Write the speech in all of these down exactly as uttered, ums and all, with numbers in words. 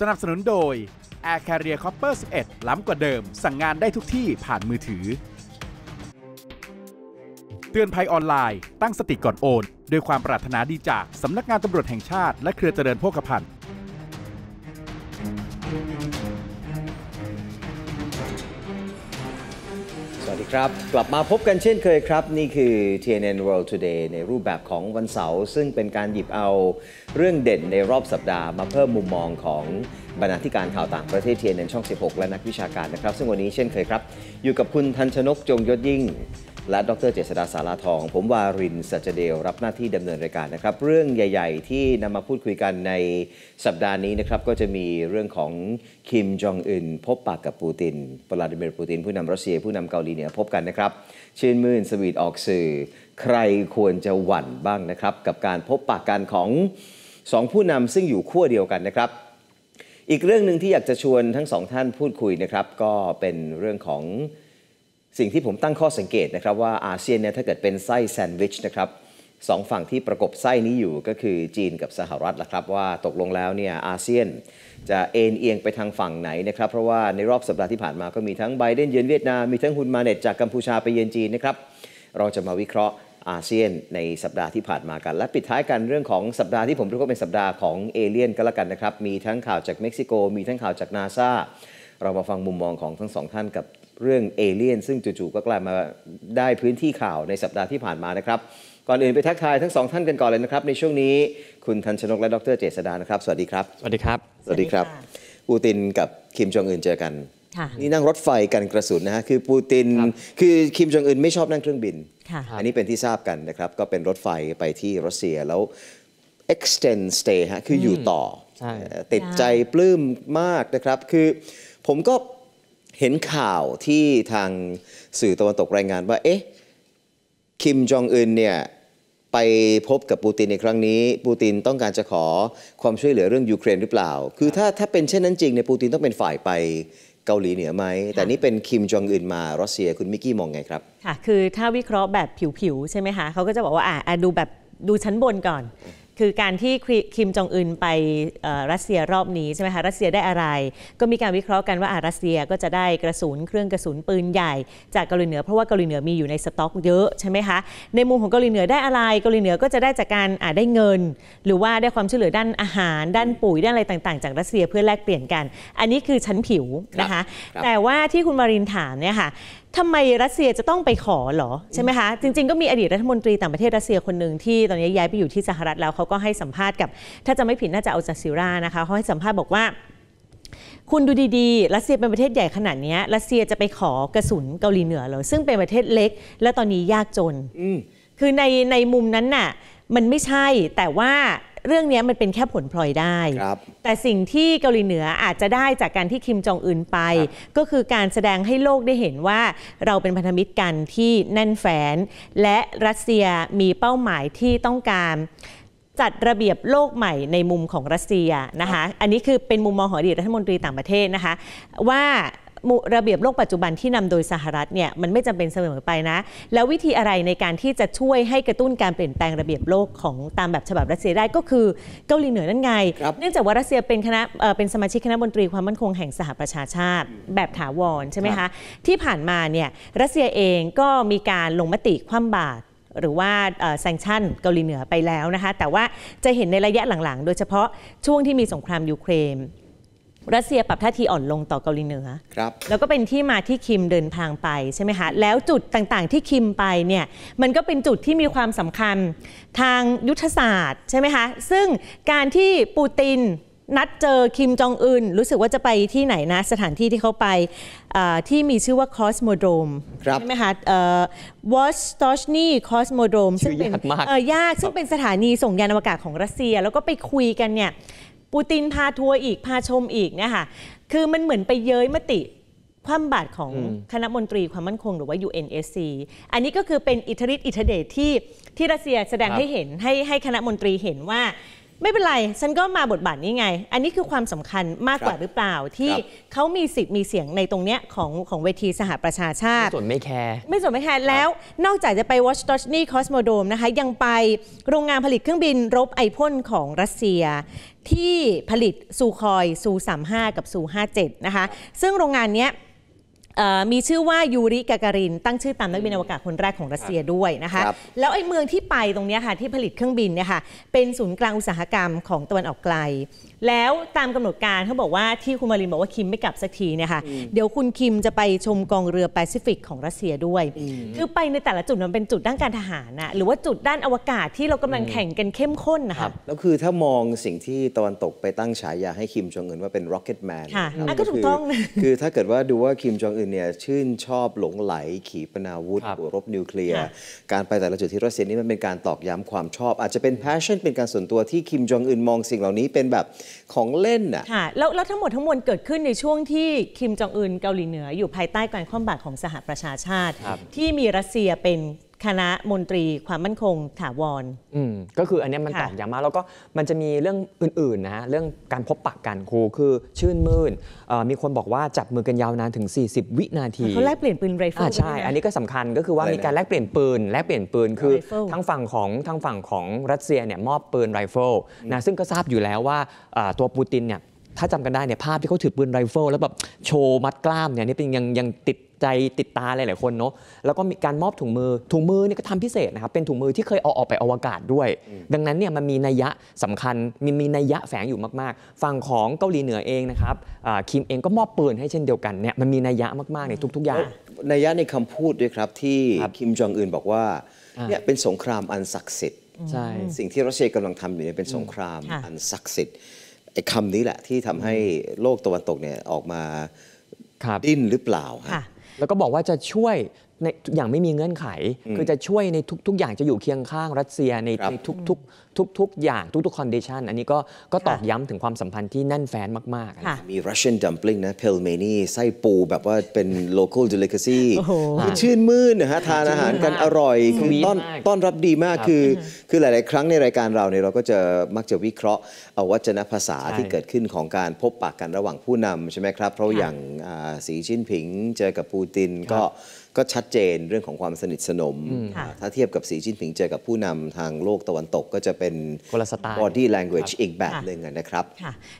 สนับสนุนโดย Air Carrier Copper สิบเอ็ด ล้ำกว่าเดิมสั่งงานได้ทุกที่ผ่านมือถือเตือนภัยออนไลน์ตั้งสติก่อนโอนโดยความปรารถนาดีจากสำนักงานตำรวจแห่งชาติและเครือเจริญโภคภัณฑ์สวัสดีครับกลับมาพบกันเช่นเคยครับนี่คือ ที เอ็น เอ็น World Today ในรูปแบบของวันเสาร์ซึ่งเป็นการหยิบเอาเรื่องเด่นในรอบสัปดาห์มาเพิ่มมุมมองของบรรณาธิการข่าวต่างประเทศ ที เอ็น เอ็น ช่องสิบหกและนักวิชาการนะครับซึ่งวันนี้เช่นเคยครับอยู่กับคุณทันชนกจงยศยิ่งและดร.เจษฎาสาราทองผมวารินทร์สัจเดลรับหน้าที่ดำเนินรายการนะครับเรื่องใหญ่ๆที่นำมาพูดคุยกันในสัปดาห์นี้นะครับก็จะมีเรื่องของคิมจองอึนพบปากกับปูตินวลาดิเมียร์ปูตินผู้นำรัสเซียผู้นำเกาหลีเหนือพบกันนะครับชื่นมื่นสวีทออกสื่อใครควรจะหวั่นบ้างนะครับกับการพบปากกันของสองผู้นำซึ่งอยู่ขั้วเดียวกันนะครับอีกเรื่องหนึ่งที่อยากจะชวนทั้งสองท่านพูดคุยนะครับก็เป็นเรื่องของสิ่งที่ผมตั้งข้อสังเกตนะครับว่าอาเซียนเนี่ยถ้าเกิดเป็นไส้แซนด์วิชนะครับสองฝั่งที่ประกบไส้นี้อยู่ก็คือจีนกับสหรัฐละครับว่าตกลงแล้วเนี่ยอาเซียนจะเอ็นเอียงไปทางฝั่งไหนนะครับเพราะว่าในรอบสัปดาห์ที่ผ่านมาก็มีทั้งไบเดนเยือนเวียดนามมีทั้งฮุนมาเนตจากกัมพูชาไปเยือนจีนนะครับเราจะมาวิเคราะห์อาเซียนในสัปดาห์ที่ผ่านมากันและปิดท้ายกันเรื่องของสัปดาห์ที่ผมเรียกว่าเป็นสัปดาห์ของเอเลี่ยนก็แล้วกันนะครับมีทั้งข่าวจากเม็กซิโกมีทั้งข่าวจาก NASA เรามาฟังมุมมองของทั้งสองท่านกับเรื่องเอเลี่ยนซึ่งจู่ๆก็กลายมาได้พื้นที่ข่าวในสัปดาห์ที่ผ่านมานะครับก่อนอื่นไปทักทายทั้งสองท่านกันก่อนเลยนะครับในช่วงนี้คุณทันชนกและดร.เจษฎานะครับสวัสดีครับสวัสดีครับสวัสดีครับปูตินกับคิมจองอึนเจอกันนี่นั่งรถไฟกันกระสุนนะฮะคือปูตินคือคิมจองอึนไม่ชอบนั่งเครื่องบินอันนี้เป็นที่ทราบกันนะครับก็เป็นรถไฟไปที่รัสเซียแล้ว extend stay ฮะคืออยู่ต่อติดใจปลื้มมากนะครับคือผมก็เห็นข่าวที่ทางสื่อตะวันตกรายงานว่าเอ๊ะคิมจองอึนเนี่ยไปพบกับปูตินในครั้งนี้ปูตินต้องการจะขอความช่วยเหลือเรื่องยูเครนหรือเปล่าคือถ้าถ้าเป็นเช่นนั้นจริงเนี่ยปูตินต้องเป็นฝ่ายไปเกาหลีเหนือไหมแต่นี่เป็นคิมจองอึนมารัสเซียคุณมิกกี้มองไงครับค่ะคือถ้าวิเคราะห์แบบผิวๆใช่ไหมคะเขาก็จะบอกว่าอ่ะดูแบบดูชั้นบนก่อนคือการที่คิมจองอึนไปรัสเซียรอบนี้ใช่ไหมคะรัสเซียได้อะไรก็มีการวิเคราะห์กันว่ารัสเซียก็จะได้กระสุนเครื่องกระสุนปืนใหญ่จากเกาหลีเหนือเพราะว่าเกาหลีเหนือมีอยู่ในสต็อกเยอะใช่ไหมคะในมุมของเกาหลีเหนือได้อะไรเกาหลีเหนือก็จะได้จากการได้เงินหรือว่าได้ความช่วยเหลือด้านอาหารด้านปุ๋ยด้านอะไรต่างๆจากรัสเซียเพื่อแลกเปลี่ยนกันอันนี้คือชั้นผิวนะคะแต่ว่าที่คุณมารินถามเนี่ยค่ะทำไมรัสเซียจะต้องไปขอหรอใช่ไหมคะจริงๆก็มีอดีตรัฐมนตรีต่างประเทศรัสเซียคนหนึ่งที่ตอนนี้ย้ายไปอยู่ที่สหรัฐแล้วเขาก็ให้สัมภาษณ์กับถ้าจะไม่ผิดน่าจะเอาจากซิรานะคะเขาให้สัมภาษณ์บอกว่าคุณดูดีๆรัสเซียเป็นประเทศใหญ่ขนาดนี้รัสเซียจะไปขอกระสุนเกาหลีเหนือเหรอซึ่งเป็นประเทศเล็กและตอนนี้ยากจนคือในในมุมนั้นน่ะมันไม่ใช่แต่ว่าเรื่องนี้มันเป็นแค่ผลพลอยได้แต่สิ่งที่เกาหลีเหนืออาจจะได้จากการที่คิมจองอึนไปก็คือการแสดงให้โลกได้เห็นว่าเราเป็นพันธมิตรกันที่แน่นแฟ้นและรัสเซียมีเป้าหมายที่ต้องการจัดระเบียบโลกใหม่ในมุมของรัสเซียนะคะอันนี้คือเป็นมุมมองของอดีตรัฐมนตรีต่างประเทศนะคะว่าระเบียบโลกปัจจุบันที่นำโดยสหรัฐเนี่ยมันไม่จำเป็นเสมอไปนะแล้ววิธีอะไรในการที่จะช่วยให้กระตุ้นการเปลี่ยนแปลงระเบียบโลกของตามแบบฉบับรัสเซียได้ก็คือเกาหลีเหนือนั่นไงเนื่องจากว่ารัสเซียเป็นคณะเป็นสมาชิกคณะมนตรีความมั่นคงแห่งสหประชาชาติแบบถาวรใช่ไหมคะที่ผ่านมาเนี่ยรัสเซียเองก็มีการลงมติคว่ำบาตรหรือว่าแซงชั่นเกาหลีเหนือไปแล้วนะคะแต่ว่าจะเห็นในระยะหลังๆโดยเฉพาะช่วงที่มีสงครามยูเครนรัสเซียปรับท่าทีอ่อนลงต่อเกาหลีเหนือแล้วก็เป็นที่มาที่คิมเดินทางไปใช่ไหมคะแล้วจุดต่างๆที่คิมไปเนี่ยมันก็เป็นจุดที่มีความสำคัญทางยุทธศาสตร์ใช่ไหมคะซึ่งการที่ปูตินนัดเจอคิมจองอึนรู้สึกว่าจะไปที่ไหนนะสถานที่ที่เขาไปที่มีชื่อว่าคอสโมโดมใช่ไหมคะวอสตอชนีคอสโมโดมซึ่งเป็นยากซึ่งเป็นสถานีส่งยานอวกาศของรัสเซียแล้วก็ไปคุยกันเนี่ยปูตินพาทัวร์อีกพาชมอีกเนี่ยค่ะคือมันเหมือนไปเย้ยมติคว่ำบาตรของคณะมนตรีความมั่นคงหรือว่า ยู เอ็น เอส ซี อันนี้ก็คือเป็นอิทธิฤทธิ์อิทธิเดชที่ที่รัสเซียแสดงให้เห็นให้ให้คณะมนตรีเห็นว่า ไม่เป็นไรฉันก็มาบทบาทนี้ไงอันนี้คือความสำคัญมากกว่าหรือเปล่าที่เขามีสิทธิ์มีเสียงในตรงเนี้ยของของเวทีสหประชาชาติไม่สนไม่แคร์ไม่สนไม่แคร์แล้วนอกจากจะไปวอชดอชนี่คอสโมโดมนะคะยังไปโรงงานผลิตเครื่องบินรบไอพ่นของรัสเซียที่ผลิตซูคอยซูสามสิบห้ากับซูห้าสิบเจ็ดนะคะซึ่งโรงงานเนี้ยมีชื่อว่ายูริกาการินตั้งชื่อตามนักบินอวกาศคนแรกของรัสเซียด้วยนะคะแล้วไอ้เมืองที่ไปตรงนี้ค่ะที่ผลิตเครื่องบินเนี่ยค่ะเป็นศูนย์กลางอุตสาหกรรมของตะวันออกไกลแล้วตามกำหนดการเขาบอกว่าที่คุณมารินบอกว่าคิมไม่กลับสักทีเนี่ยค่ะเดี๋ยวคุณคิมจะไปชมกองเรือแปซิฟิกของรัสเซียด้วยคือไปในแต่ละจุดมันเป็นจุดด้านการทหารนะหรือว่าจุดด้านอวกาศที่เรากำลังแข่งกันเข้มข้นนะคะแล้วคือถ้ามองสิ่งที่ตะวันตกไปตั้งฉายาให้คิมจองอึนว่าเป็นร็อกเก็ตแมนค่ะก็ถูกต้องคือถ้าเกิดว่าดูว่าคิมจองอึนเนี่ยชื่นชอบหลงไหลขีปนาวุธรบนิวเคลียร์การไปแต่ละจุดที่รัสเซียนี่มันเป็นการตอกย้ำความชอบอาจจะเป็นแพชชั่นเป็นการส่วนตัวที่คิมจองอึนมองสิ่งเหล่านี้เป็นแบบของเล่นน่ะค่ะแล้วแล้วทั้งหมดทั้งมวลเกิดขึ้นในช่วงที่คิมจองอึนเกาหลีเหนืออยู่ภายใต้การคว่ำบาตรของสหประชาชาติที่มีรัสเซียเป็นคณะมนตรีความมั่นคงถาวรอืมก็คืออันนี้มันตอกย้ำมากแล้วก็มันจะมีเรื่องอื่นๆนะเรื่องการพบปะกันครูคือชื่นมื่นมีคนบอกว่าจับมือกันยาวนานถึงสี่สิบวินาทีเขาแลกเปลี่ยนปืนไรเฟิลใช่อันนี้ก็สำคัญก็คือว่ามีการแลกเปลี่ยนปืนแลกเปลี่ยนปืนคือทั้งฝั่งของทั้งฝั่งของรัสเซียเนี่ยมอบปืนไรเฟิลนะซึ่งก็ทราบอยู่แล้วว่าตัวปูตินเนี่ยถ้าจำกันได้เนี่ยภาพที่เขาถือปืนไรเฟิลแล้วแบบโชว์มัดกล้ามเนี่ยนี่เป็นยังยังติดใจติดตาหลายๆคนเนาะแล้วก็มีการมอบถุงมือถุงมือเนี่ยก็ทำพิเศษนะครับเป็นถุงมือที่เคยเอาออกไปอวกาศด้วยดังนั้นเนี่ยมันมีนัยยะสำคัญมีมีนัยยะแฝงอยู่มากๆฝั่งของเกาหลีเหนือเองนะครับคิมเองก็มอบปืนให้เช่นเดียวกันเนี่ยมันมีนัยยะมากๆในทุกๆอย่างนัยยะในคำพูดด้วยครับที่คิมจองอึนบอกว่าเนี่ยเป็นสงครามอันศักดิ์สิทธิ์ใช่สิ่งที่รัสเซียกำลังทำอยู่เนี่ยเป็นสงครามอันศักดิ์สิทธิ์ไอ้คำนี้แหละที่ทำให้โลกตะวันตกเนี่ยออกมาดิ้นหรือเปล่าค่ะแล้วก็บอกว่าจะช่วยในอย่างไม่มีเงื่อนไขคือจะช่วยในทุกๆอย่างจะอยู่เคียงข้างรัสเซียในทุกๆทุกๆอย่างทุกๆคอนดิชันอันนี้ก็ก็ตอกย้ำถึงความสัมพันธ์ที่แน่นแฟ้นมากๆมี Russian dumpling นะ pelmeni ไส้ปูแบบว่าเป็น local delicacy คือชื่นมื่นนะฮะทานอาหารกันอร่อยคือต้อนต้อนรับดีมากคือคือหลายๆครั้งในรายการเราเนี่ยเราก็จะมักจะวิเคราะห์เอาวัจนภาษาที่เกิดขึ้นของการพบปะกันระหว่างผู้นำใช่ไหมครับเพราะอย่างสีจิ้นผิงเจอกับปูตินก็ก็ชัดเจนเรื่องของความสนิทสนมถ้าเทียบกับสีจิ้นผิงเจอกับผู้นำทางโลกตะวันตกก็จะเป็น body language อีกแบบหนึ่งนะครั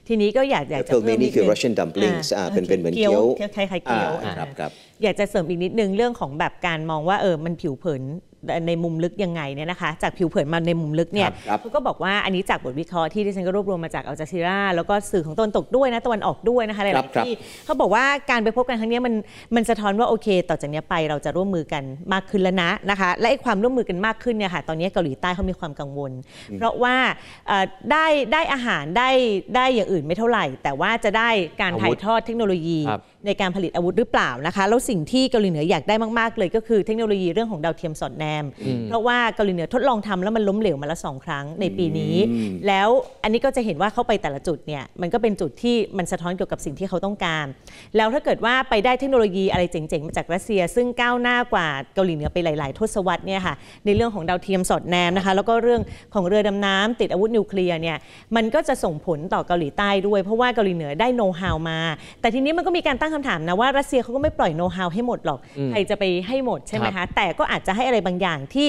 บทีนี้ก็อยากอยากจะเพิ่มนี่คือ Russian dumplings เป็นเป็นเหมือนเกี๊ยวคล้ายๆเกี๊ยวครับอยากจะเสริมอีกนิดนึงเรื่องของแบบการมองว่าเออมันผิวเผินในมุมลึกยังไงเนี่ยนะคะจากผิวเผินมาในมุมลึกเนี่ยเขาก็บอกว่าอันนี้จากบทวิเคราะห์ที่ดิฉันก็รวบรวมมาจากอัลจาซีราแล้วก็สื่อของตะวันตกด้วยนะตะวันออกด้วยนะคะหลายๆที่เขาบอกว่าการไปพบกันครั้งนี้มันมันสะท้อนว่าโอเคต่อจากนี้ไปเราจะร่วมมือกันมากขึ้นแล้วนะนะคะและไอ้ความร่วมมือกันมากขึ้นเนี่ยค่ะตอนนี้เกาหลีใต้เขามีความกังวลเพราะว่าได้ได้อาหารได้ได้อย่างอื่นไม่เท่าไหร่แต่ว่าจะได้การถ่ายทอดเทคโนโลยีในการผลิตอาวุธหรือเปล่านะคะแล้วสิ่งที่เกาหลีเหนืออยากได้มากๆเลยก็คือเทคโนโลยีเรื่องของดาวเทียมสอดแนมเพราะว่าเกาหลีเหนือทดลองทำแล้วมันล้มเหลวมาแล้วสองครั้งในปีนี้แล้วอันนี้ก็จะเห็นว่าเข้าไปแต่ละจุดเนี่ยมันก็เป็นจุดที่มันสะท้อนเกี่ยวกับสิ่งที่เขาต้องการแล้วถ้าเกิดว่าไปได้เทคโนโลยีอะไรเจ๋งๆมาจากรัสเซียซึ่งก้าวหน้ากว่าเกาหลีเหนือไปหลายๆทศวรรษเนี่ยค่ะในเรื่องของดาวเทียมสอดแนมนะคะแล้วก็เรื่องของเรือดำน้ำติดอาวุธนิวเคลียร์เนี่ยมันก็จะส่งผลต่อเกาหลีใต้ด้วยเพราะว่าเกาหลีเหนือได้โน้ตฮาวมาแต่ทีนี้มันก็มีการตั้งคำถามนะว่ารัสเซียเขาก็ไม่ปล่อยโน้ตฮาวให้หมดหรอกใครจะไปให้หมดใช่ไหมคะแต่ก็อาจจะให้อะไรบางอย่างที่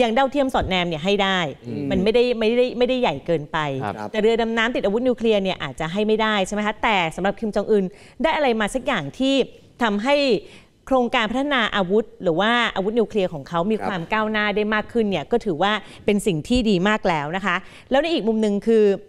อย่างดาวเทียมสอดแนมเนี่ยให้ได้มันไม่ได้ไม่ได้ไม่ได้ใหญ่เกินไปแต่เรือดำน้ำติดอาวุธนิวเคลียร์เนี่ยอาจจะให้ไม่ได้ใช่ไหมคะแต่สำหรับคิมจองอึนได้อะไรมาสักอย่างที่ทำให้โครงการพัฒนาอาวุธหรือว่าอาวุธนิวเคลียร์ของเขามีความก้าวหน้าได้มากขึ้นเนี่ยก็ถือว่าเป็นสิ่งที่ดีมากแล้วนะคะแล้วในอีกมุมหนึ่งคือ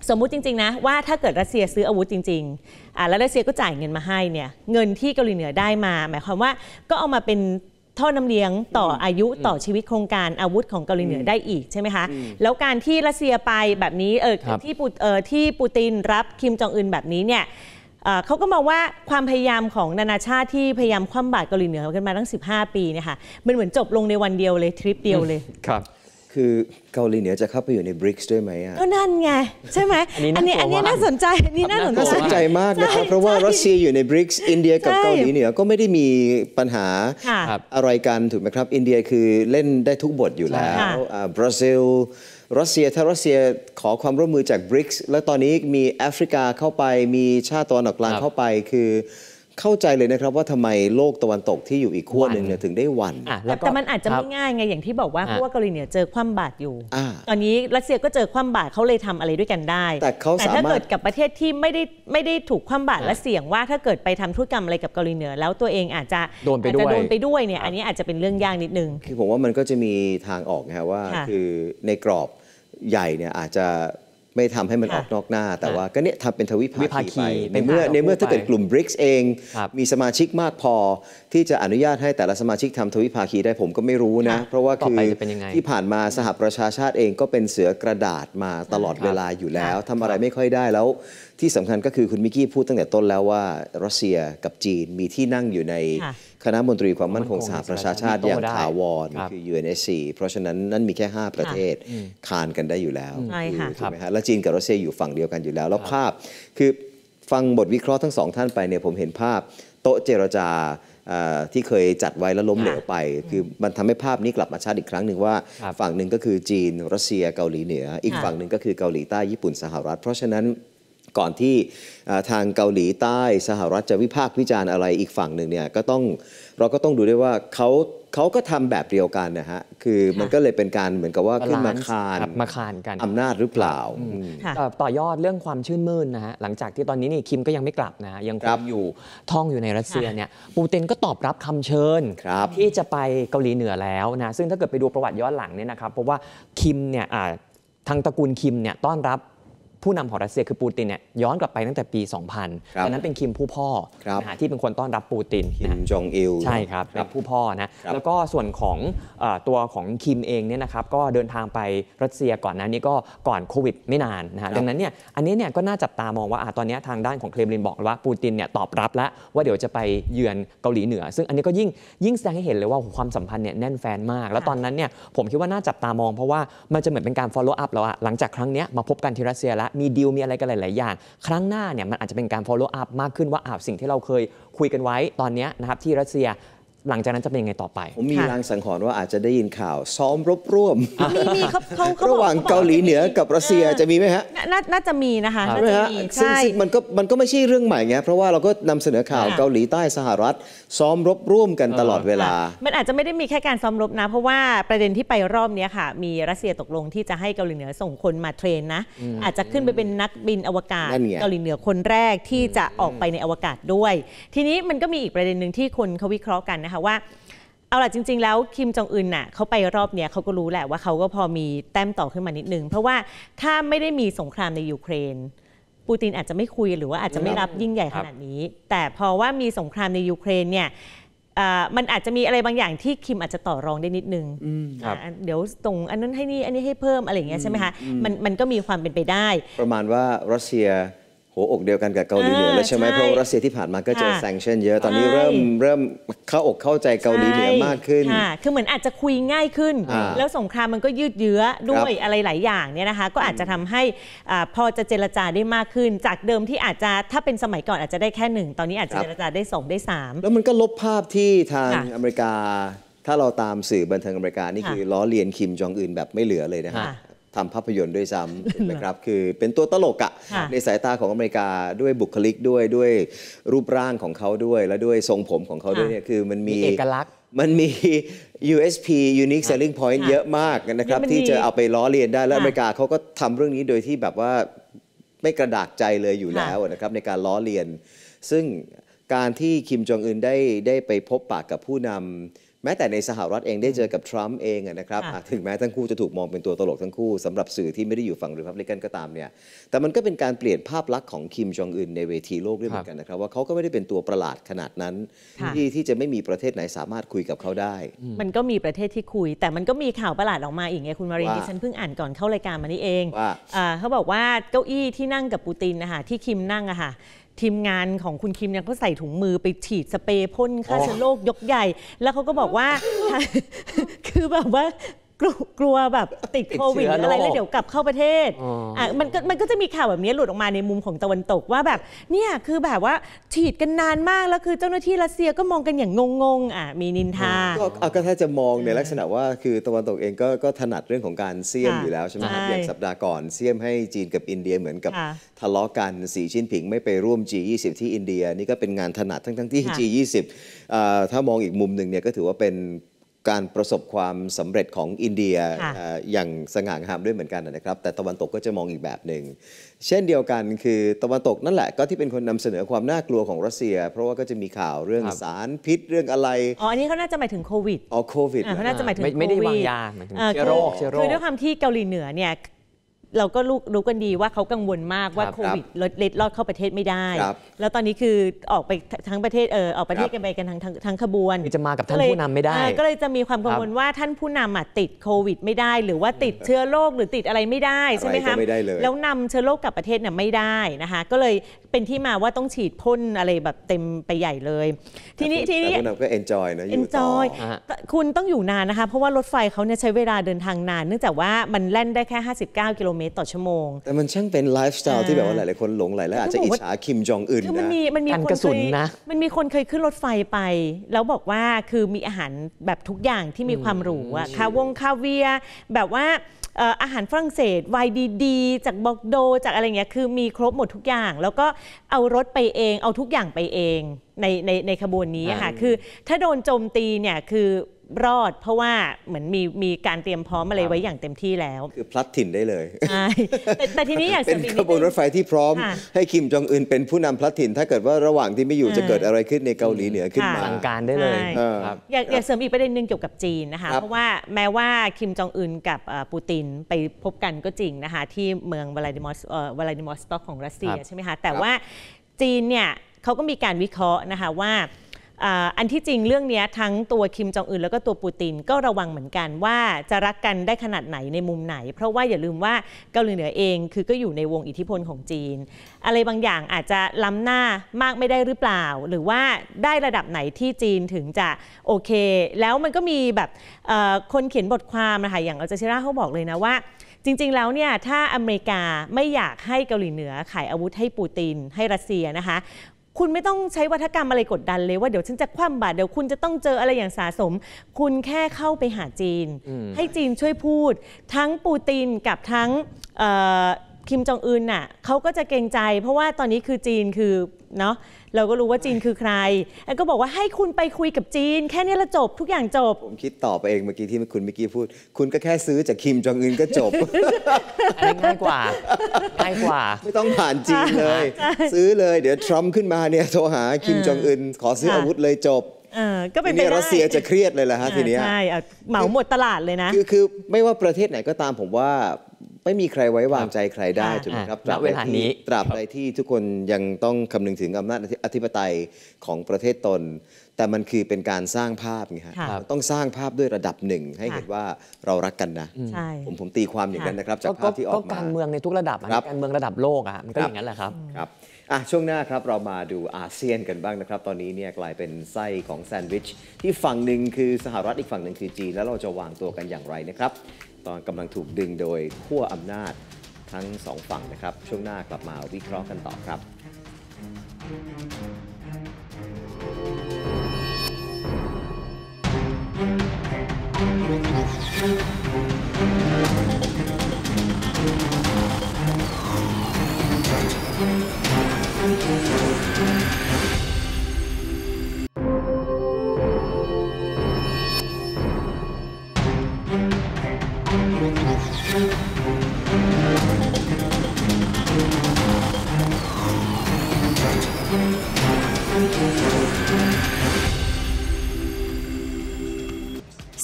สมมุติจริงๆนะว่าถ้าเกิดรัสเซียซื้ออาวุธจริงๆอ่าแล้วรัสเซียก็จ่ายเงินมาให้เนี่ยเงินที่เกาหลีเหนือได้มาหมายความว่าก็เอามาเป็นท่อน้ำเลี้ยงต่ออายุต่อชีวิตโครงการอาวุธของเกาหลีเหนือได้อีกใช่ไหมคะแล้วการที่รัสเซียไปแบบนี้เออที่ปูเออที่ปูตินรับคิมจองอึนแบบนี้เนี่ยเขาก็มองว่าความพยายามของนานาชาติที่พยายามคว่ำบาตรเกาหลีเหนือกันมาตั้งสิบห้าปีเนี่ยค่ะมันเหมือนจบลงในวันเดียวเลยทริปเดียวเลยครับคือเกาหลีเหนือจะเข้าไปอยู่ในบริกส์ด้วยไหมอ่ะก็นั่นไงใช่ไหมอันนี้อันนี้น่าสนใจอันนี้น่าสนใจมากนะครับเพราะว่ารัสเซียอยู่ในบริกส์อินเดียกับเกาหลีเหนือก็ไม่ได้มีปัญหาอะไรกันถูกไหมครับอินเดียคือเล่นได้ทุกบทอยู่แล้วบราซิล รัสเซียถ้ารัสเซียขอความร่วมมือจาก บริกส์ แล้วตอนนี้มีแอฟริกาเข้าไปมีชาติตะวันออกกลางเข้าไปคือเข้าใจเลยนะครับว่าทำไมโลกตะวันตกที่อยู่อีกขั้วหนึ่งเนี่ยถึงได้หวั่นแต่มันอาจจะไม่ง่ายไงอย่างที่บอกว่าขั้วเกาหลีเหนือเจอคว่ำบาตรอยู่ตอนนี้รัสเซียก็เจอคว่ำบาตรเขาเลยทำอะไรด้วยกันได้แต่ถ้าเกิดกับประเทศที่ไม่ได้ไม่ได้ถูกคว่ำบาตรและเสี่ยงว่าถ้าเกิดไปทำธุรกรรมอะไรกับเกาหลีเหนือแล้วตัวเองอาจจะโดนไปด้วยโดนไปด้วยเนี่ยอันนี้อาจจะเป็นเรื่องยากนิดนึงคือผมว่ามันก็จะมีทางออกนะว่าคือในกรอบใหญ่เนี่ยอาจจะไม่ทำให้มันออกนอกหน้าแต่ว่าก็เนี่ยทำเป็นทวิภาคีไปในเมื่อในเมื่อถ้าเกิดกลุ่ม บริกส์ เองมีสมาชิกมากพอที่จะอนุญาตให้แต่ละสมาชิกทำทวิภาคีได้ผมก็ไม่รู้นะเพราะว่าคือที่ผ่านมาสหประชาชาติเองก็เป็นเสือกระดาษมาตลอดเวลาอยู่แล้วทำอะไรไม่ค่อยได้แล้วที่สำคัญก็คือคุณมิกกี้พูดตั้งแต่ต้นแล้วว่ารัสเซียกับจีนมีที่นั่งอยู่ในคณะมนตรีความมั่นคงสหประชาชาติอย่างถาวรคือ ยู เอ็น เอส ซี เพราะฉะนั้นนั่นมีแค่ห้าประเทศคานกันได้อยู่แล้วถูกไหมฮะและจีนกับรัสเซียอยู่ฝั่งเดียวกันอยู่แล้วแล้วภาพคือฟังบทวิเคราะห์ทั้งสองท่านไปเนี่ยผมเห็นภาพโต๊ะเจรจาที่เคยจัดไว้แล้วล้มเหลวไปคือมันทำให้ภาพนี้กลับมาชัดอีกครั้งหนึ่งว่าฝั่งหนึ่งก็คือจีนรัสเซียเกาหลีเหนืออีกฝั่งหนึ่งก็คือเกาหลีใต้ญี่ปุ่นสหรัฐเพราะฉะนั้นก่อนที่ทางเกาหลีใต้สหรัฐจะวิพากษ์วิจารณ์อะไรอีกฝั่งหนึ่งเนี่ยก็ต้องเราก็ต้องดูด้วยว่าเขาเขาก็ทำแบบเดียวกันนะฮะคือมันก็เลยเป็นการเหมือนกับว่าขึ้นมาคานมาคานกันอำนาจหรือเปล่าต่อยอดเรื่องความชื่นมื่นนะฮะหลังจากที่ตอนนี้นี่คิมก็ยังไม่กลับนะยังคงอยู่ท่องอยู่ในรัสเซียเนี่ยปูตินก็ตอบรับคำเชิญที่จะไปเกาหลีเหนือแล้วนะซึ่งถ้าเกิดไปดูประวัติย้อนหลังเนี่ยนะครับเพราะว่าคิมเนี่ยทางตระกูลคิมเนี่ยต้อนรับผู้นำของรัสเซียคือปูตินเนี่ยย้อนกลับไปตั้งแต่ปี สองพัน ตอนนั้นเป็นคิมผู้พ่อที่เป็นคนต้อนรับปูตินคิมจองอิลใช่ครับเป็นผู้พ่อนะแล้วก็ส่วนของตัวของคิมเองเนี่ยนะครับก็เดินทางไปรัสเซียก่อนนั้นนี่ก็ก่อนโควิดไม่นานนะฮะดังนั้นเนี่ยอันนี้เนี่ยก็น่าจับตามองว่าตอนนี้ทางด้านของเครมลินบอกว่าปูตินเนี่ยตอบรับแล้วว่าเดี๋ยวจะไปเยือนเกาหลีเหนือซึ่งอันนี้ก็ยิ่งยิ่งแสดงให้เห็นเลยว่าความสัมพันธ์เนี่ยแน่นแฟนมากแล้วตอนนั้นเนี่ยผมคิดว่าน่าจับตามองเพราะว่ามันจะเหมือนเป็นการ follow up แล้วอะหลังจากครั้งนี้มาพบกันที่รัสเซียมีดีลมีอะไรกันหลายๆอย่างครั้งหน้าเนี่ยมันอาจจะเป็นการ follow up มากขึ้นว่าอาบสิ่งที่เราเคยคุยกันไว้ตอนนี้นะครับที่รัสเซียหลังจากนั้นจะเป็นยังไงต่อไปผมมีรางสังหรณ์ว่าอาจจะได้ยินข่าวซ้อมรบร่วมมีเขาเขาระหว่างเกาหลีเหนือกับรัสเซียจะมีไหมฮะน่าจะมีนะคะน่าจะมีใช่มันก็มันก็ไม่ใช่เรื่องใหม่ไงเพราะว่าเราก็นำเสนอข่าวเกาหลีใต้สหรัฐซ้อมรบร่วมกันตลอดเวลามันอาจจะไม่ได้มีแค่การซ้อมรบนะเพราะว่าประเด็นที่ไปรอบนี้ค่ะมีรัสเซียตกลงที่จะให้เกาหลีเหนือส่งคนมาเทรนนะอาจจะขึ้นไปเป็นนักบินอวกาศเกาหลีเหนือคนแรกที่จะออกไปในอวกาศด้วยทีนี้มันก็มีอีกประเด็นหนึ่งที่คนเขาวิเคราะห์กันว่าเอาล่ะจริงๆแล้วคิมจองอึนน่ะเขาไปรอบเนี้ยเขาก็รู้แหละว่าเขาก็พอมีแต้มต่อขึ้นมานิดนึงเพราะว่าถ้าไม่ได้มีสงครามในยูเครนปูตินอาจจะไม่คุยหรือว่าอาจจะไม่รับยิ่งใหญ่ขนาดนี้แต่พอว่ามีสงครามในยูเครนเนี่ยมันอาจจะมีอะไรบางอย่างที่คิมอาจจะต่อรองได้นิดนึงเดี๋ยวตรงอันนั้นให้นี่อันนี้ให้เพิ่มอะไรอย่างเงี้ยใช่ไหมคะมันมันก็มีความเป็นไปได้ประมาณว่ารัสเซียหัวอกเดียวกันกับเกาหลีเหนือแล้วใช่ไหมเพราะรัสเซียที่ผ่านมาก็เจอแซงชั่นเยอะตอนนี้เริ่มเริ่มเข้าอกเข้าใจเกาหลีเหนือมากขึ้นคือเหมือนอาจจะคุยง่ายขึ้นแล้วสงครามมันก็ยืดเยื้อด้วยอะไรหลายอย่างเนี่ยนะคะก็อาจจะทำให้พอจะเจรจาได้มากขึ้นจากเดิมที่อาจจะถ้าเป็นสมัยก่อนอาจจะได้แค่หนึ่งตอนนี้อาจจะเจรจาได้สองได้สามแล้วมันก็ลบภาพที่ทางอเมริกาถ้าเราตามสื่อบันเทิงอเมริกานี่คือล้อเลียนคิมจองอึนแบบไม่เหลือเลยนะฮะทำภาพยนตร์ด้วยซ้ำนะครับคือเป็นตัวตลกอะในสายตาของอเมริกาด้วยบุคลิกด้วยด้วยรูปร่างของเขาด้วยและด้วยทรงผมของเขาด้วยเนี่ยคือมันมีเอกลักษณ์มันมี ยู เอส พีUnique Selling Point เยอะมากนะครับที่จะเอาไปล้อเลียนได้และอเมริกาเขาก็ทำเรื่องนี้โดยที่แบบว่าไม่กระดากใจเลยอยู่แล้วนะครับในการล้อเลียนซึ่งการที่คิมจองอึนได้ได้ไปพบปะกับผู้นำแม้แต่ในสหรัฐเองได้เจอกับทรัมป์เองนะครับถึงแม้ทั้งคู่จะถูกมองเป็นตัวตลกทั้งคู่สำหรับสื่อที่ไม่ได้อยู่ฝั่งรีพับลิกันก็ตามเนี่ยแต่มันก็เป็นการเปลี่ยนภาพลักษณ์ของคิมจองอึนในเวทีโลกด้วยเหมือนกันนะครับว่าเขาก็ไม่ได้เป็นตัวประหลาดขนาดนั้นที่ที่จะไม่มีประเทศไหนสามารถคุยกับเขาได้มันก็มีประเทศที่คุยแต่มันก็มีข่าวประหลาดออกมาอีกไงคุณมารีนที่ฉันเพิ่งอ่านก่อนเข้ารายการมานี่เองเขาบอกว่าเก้าอี้ที่นั่งกับปูตินนะคะที่คิมนั่งอะค่ะทีมงานของคุณคิมเนี่ยเขาใส่ถุงมือไปฉีดสเปรย์พ่นฆ่าเชื้อโรคยกใหญ่แล้วเขาก็บอกว่าคือแบบว่า กลัวแบบติดโควิดอะไรแล้วเดี๋ยวกลับเข้าประเทศอ่ะมันก็มันก็จะมีข่าวแบบนี้หลุดออกมาในมุมของตะวันตกว่าแบบเนี่ยคือแบบว่าฉีดกันนานมากแล้วคือเจ้าหน้าที่รัสเซียก็มองกันอย่างงงๆอ่ะมีนินทาก็ถ้าจะมองในลักษณะว่าคือตะวันตกเองก็ก็ถนัดเรื่องของการเสี้ยมอยู่แล้วใช่ไหมครับอย่างสัปดาห์ก่อนเสี้ยมให้จีนกับอินเดียเหมือนกับทะเลาะกันสีชิ้นผิงไม่ไปร่วม จี ยี่สิบ ที่อินเดียนี่ก็เป็นงานถนัดทั้งๆที่ จี ยี่สิบ ถ้ามองอีกมุมหนึ่งเนี่ยก็ถือว่าเป็นการประสบความสำเร็จของอินเดียอย่างสง่างามด้วยเหมือนกันนะครับแต่ตะวันตกก็จะมองอีกแบบหนึ่งเช่นเดียวกันคือตะวันตกนั่นแหละก็ที่เป็นคนนำเสนอความน่ากลัวของรัสเซียเพราะว่าก็จะมีข่าวเรื่องสารพิษเรื่องอะไรอ๋ออันนี้เขาน่าจะหมายถึงโควิดอ๋อโควิดเขาน่าจะหมายถึงไม่ได้วางยาหมายถึงเชื้อโรคคือด้วยความที่เกาหลีเหนือเนี่ยเราก็รู้กันดีว่าเขากังวลมากว่าโควิดเล็ดลอดเข้าประเทศไม่ได้แล้วตอนนี้คือออกไปทั้งประเทศเออออกประเทศกันไปกันทั้งทั้งขบวนจะมากับท่านผู้นำไม่ได้ก็เลยจะมีความกังวลว่าท่านผู้นำติดโควิดไม่ได้หรือว่าติดเชื้อโรคหรือติดอะไรไม่ได้ใช่ไหมคะแล้วนำเชื้อโรคกลับประเทศเนี่ยไม่ได้นะคะก็เลยเป็นที่มาว่าต้องฉีดพ่นอะไรแบบเต็มไปใหญ่เลยทีนี้ทีนี้ผู้นำก็เอนจอยนะเอนจอยคุณต้องอยู่นานนะคะเพราะว่ารถไฟเขาเนี่ยใช้เวลาเดินทางนานเนื่องจากว่ามันแล่นได้แค่ห้าสิบเก้ากิโลเมตรต่อชั่วโมงแต่มันช่างเป็นไลฟ์สไตล์ที่แบบว่าหลายๆคนหลงไหลและอาจจะอิจฉาคิมจองอึนนะมันมีมันมีคนเคยมันมีคนเคยขึ้นรถไฟไปแล้วบอกว่าคือมีอาหารแบบทุกอย่างที่มีความหรูอะคาวงคาเวียแบบว่าอาหารฝรั่งเศสไวน์ดีๆจากบอกโดจากอะไรเงี้ยคือมีครบหมดทุกอย่างแล้วก็เอารถไปเองเอาทุกอย่างไปเองในในในขบวนนี้ค่ะคือถ้าโดนโจมตีเนี่ยคือรอดเพราะว่าเหมือนมีมีการเตรียมพร้อมอะไรไว้อย่างเต็มที่แล้วคือพลัดถิ่นได้เลยใช่แต่ทีนี้อยากเป็นขบวนรถไฟที่พร้อมให้คิมจองอึนเป็นผู้นำพลัดถิ่นถ้าเกิดว่าระหว่างที่ไม่อยู่จะเกิดอะไรขึ้นในเกาหลีเหนือขึ้นมาสั่งการได้เลยอยากอยากเสริมอีกประเด็นหนึ่งเกี่ยวกับจีนนะคะเพราะว่าแม้ว่าคิมจองอึนกับปูตินไปพบกันก็จริงนะคะที่เมืองวลาดิมอสวลาดิมอสต็อกของรัสเซียใช่ไหมคะแต่ว่าจีนเนี่ยเขาก็มีการวิเคราะห์นะคะว่าอันที่จริงเรื่องนี้ทั้งตัวคิมจองอึนแล้วก็ตัวปูตินก็ระวังเหมือนกันว่าจะรักกันได้ขนาดไหนในมุมไหนเพราะว่าอย่าลืมว่าเกาหลีเหนือเองคือก็อยู่ในวงอิทธิพลของจีนอะไรบางอย่างอาจจะล้ำหน้ามากไม่ได้หรือเปล่าหรือว่าได้ระดับไหนที่จีนถึงจะโอเคแล้วมันก็มีแบบคนเขียนบทความนะคะอย่างอัลจาซีราเขาบอกเลยนะว่าจริงๆแล้วเนี่ยถ้าอเมริกาไม่อยากให้เกาหลีเหนือขายอาวุธให้ปูตินให้รัสเซียนะคะคุณไม่ต้องใช้วัฒกรรมอะไรกดดันเลยว่าเดี๋ยวฉันจะคว่ำบาตรเดี๋ยวคุณจะต้องเจออะไรอย่างสะสมคุณแค่เข้าไปหาจีนให้จีนช่วยพูดทั้งปูตินกับทั้งคิมจองอึนน่ะเขาก็จะเกรงใจเพราะว่าตอนนี้คือจีนคือเนาะเราก็รู้ว่าจีนคือใครแล้วก็บอกว่าให้คุณไปคุยกับจีนแค่นี้ละจบทุกอย่างจบผมคิดต่อไปเองเมื่อกี้ที่คุณเมื่อกี้พูดคุณก็แค่ซื้อจากคิมจองอึนก็จบง่ายกว่าง่ายกว่าไม่ต้องผ่านจีนเลยซื้อเลยเดี๋ยวทรัมป์ขึ้นมาเนี่ยโทรหาคิมจองอึนขอซื้ออาวุธเลยจบก็เป็นไปได้รัสเซียจะเครียดเลยล่ะฮะทีนี้ใช่เหมาหมดตลาดเลยนะคือคือไม่ว่าประเทศไหนก็ตามผมว่าไม่มีใครไว้วางใจใครได้ถูกไหมครับตราบใดที่ตราบใดที่ทุกคนยังต้องคำนึงถึงอำนาจอธิปไตยของประเทศตนแต่มันคือเป็นการสร้างภาพไงฮะต้องสร้างภาพด้วยระดับหนึ่งให้เห็นว่าเรารักกันนะผมผมตีความอย่างนั้นนะครับจากภาพที่ออกมาการเมืองในทุกระดับการเมืองระดับโลกอ่ะมันก็อย่างนั้นแหละครับครับช่วงหน้าครับเรามาดูอาเซียนกันบ้างนะครับตอนนี้เนี่ยกลายเป็นไส้ของแซนด์วิชที่ฝั่งหนึ่งคือสหรัฐอีกฝั่งหนึ่งคือจีนแล้วเราจะวางตัวกันอย่างไรนะครับตอนกำลังถูกดึงโดยขั้วอำนาจทั้งสองฝั่งนะครับช่วงหน้ากลับมาวิเคราะห์กันต่อครับ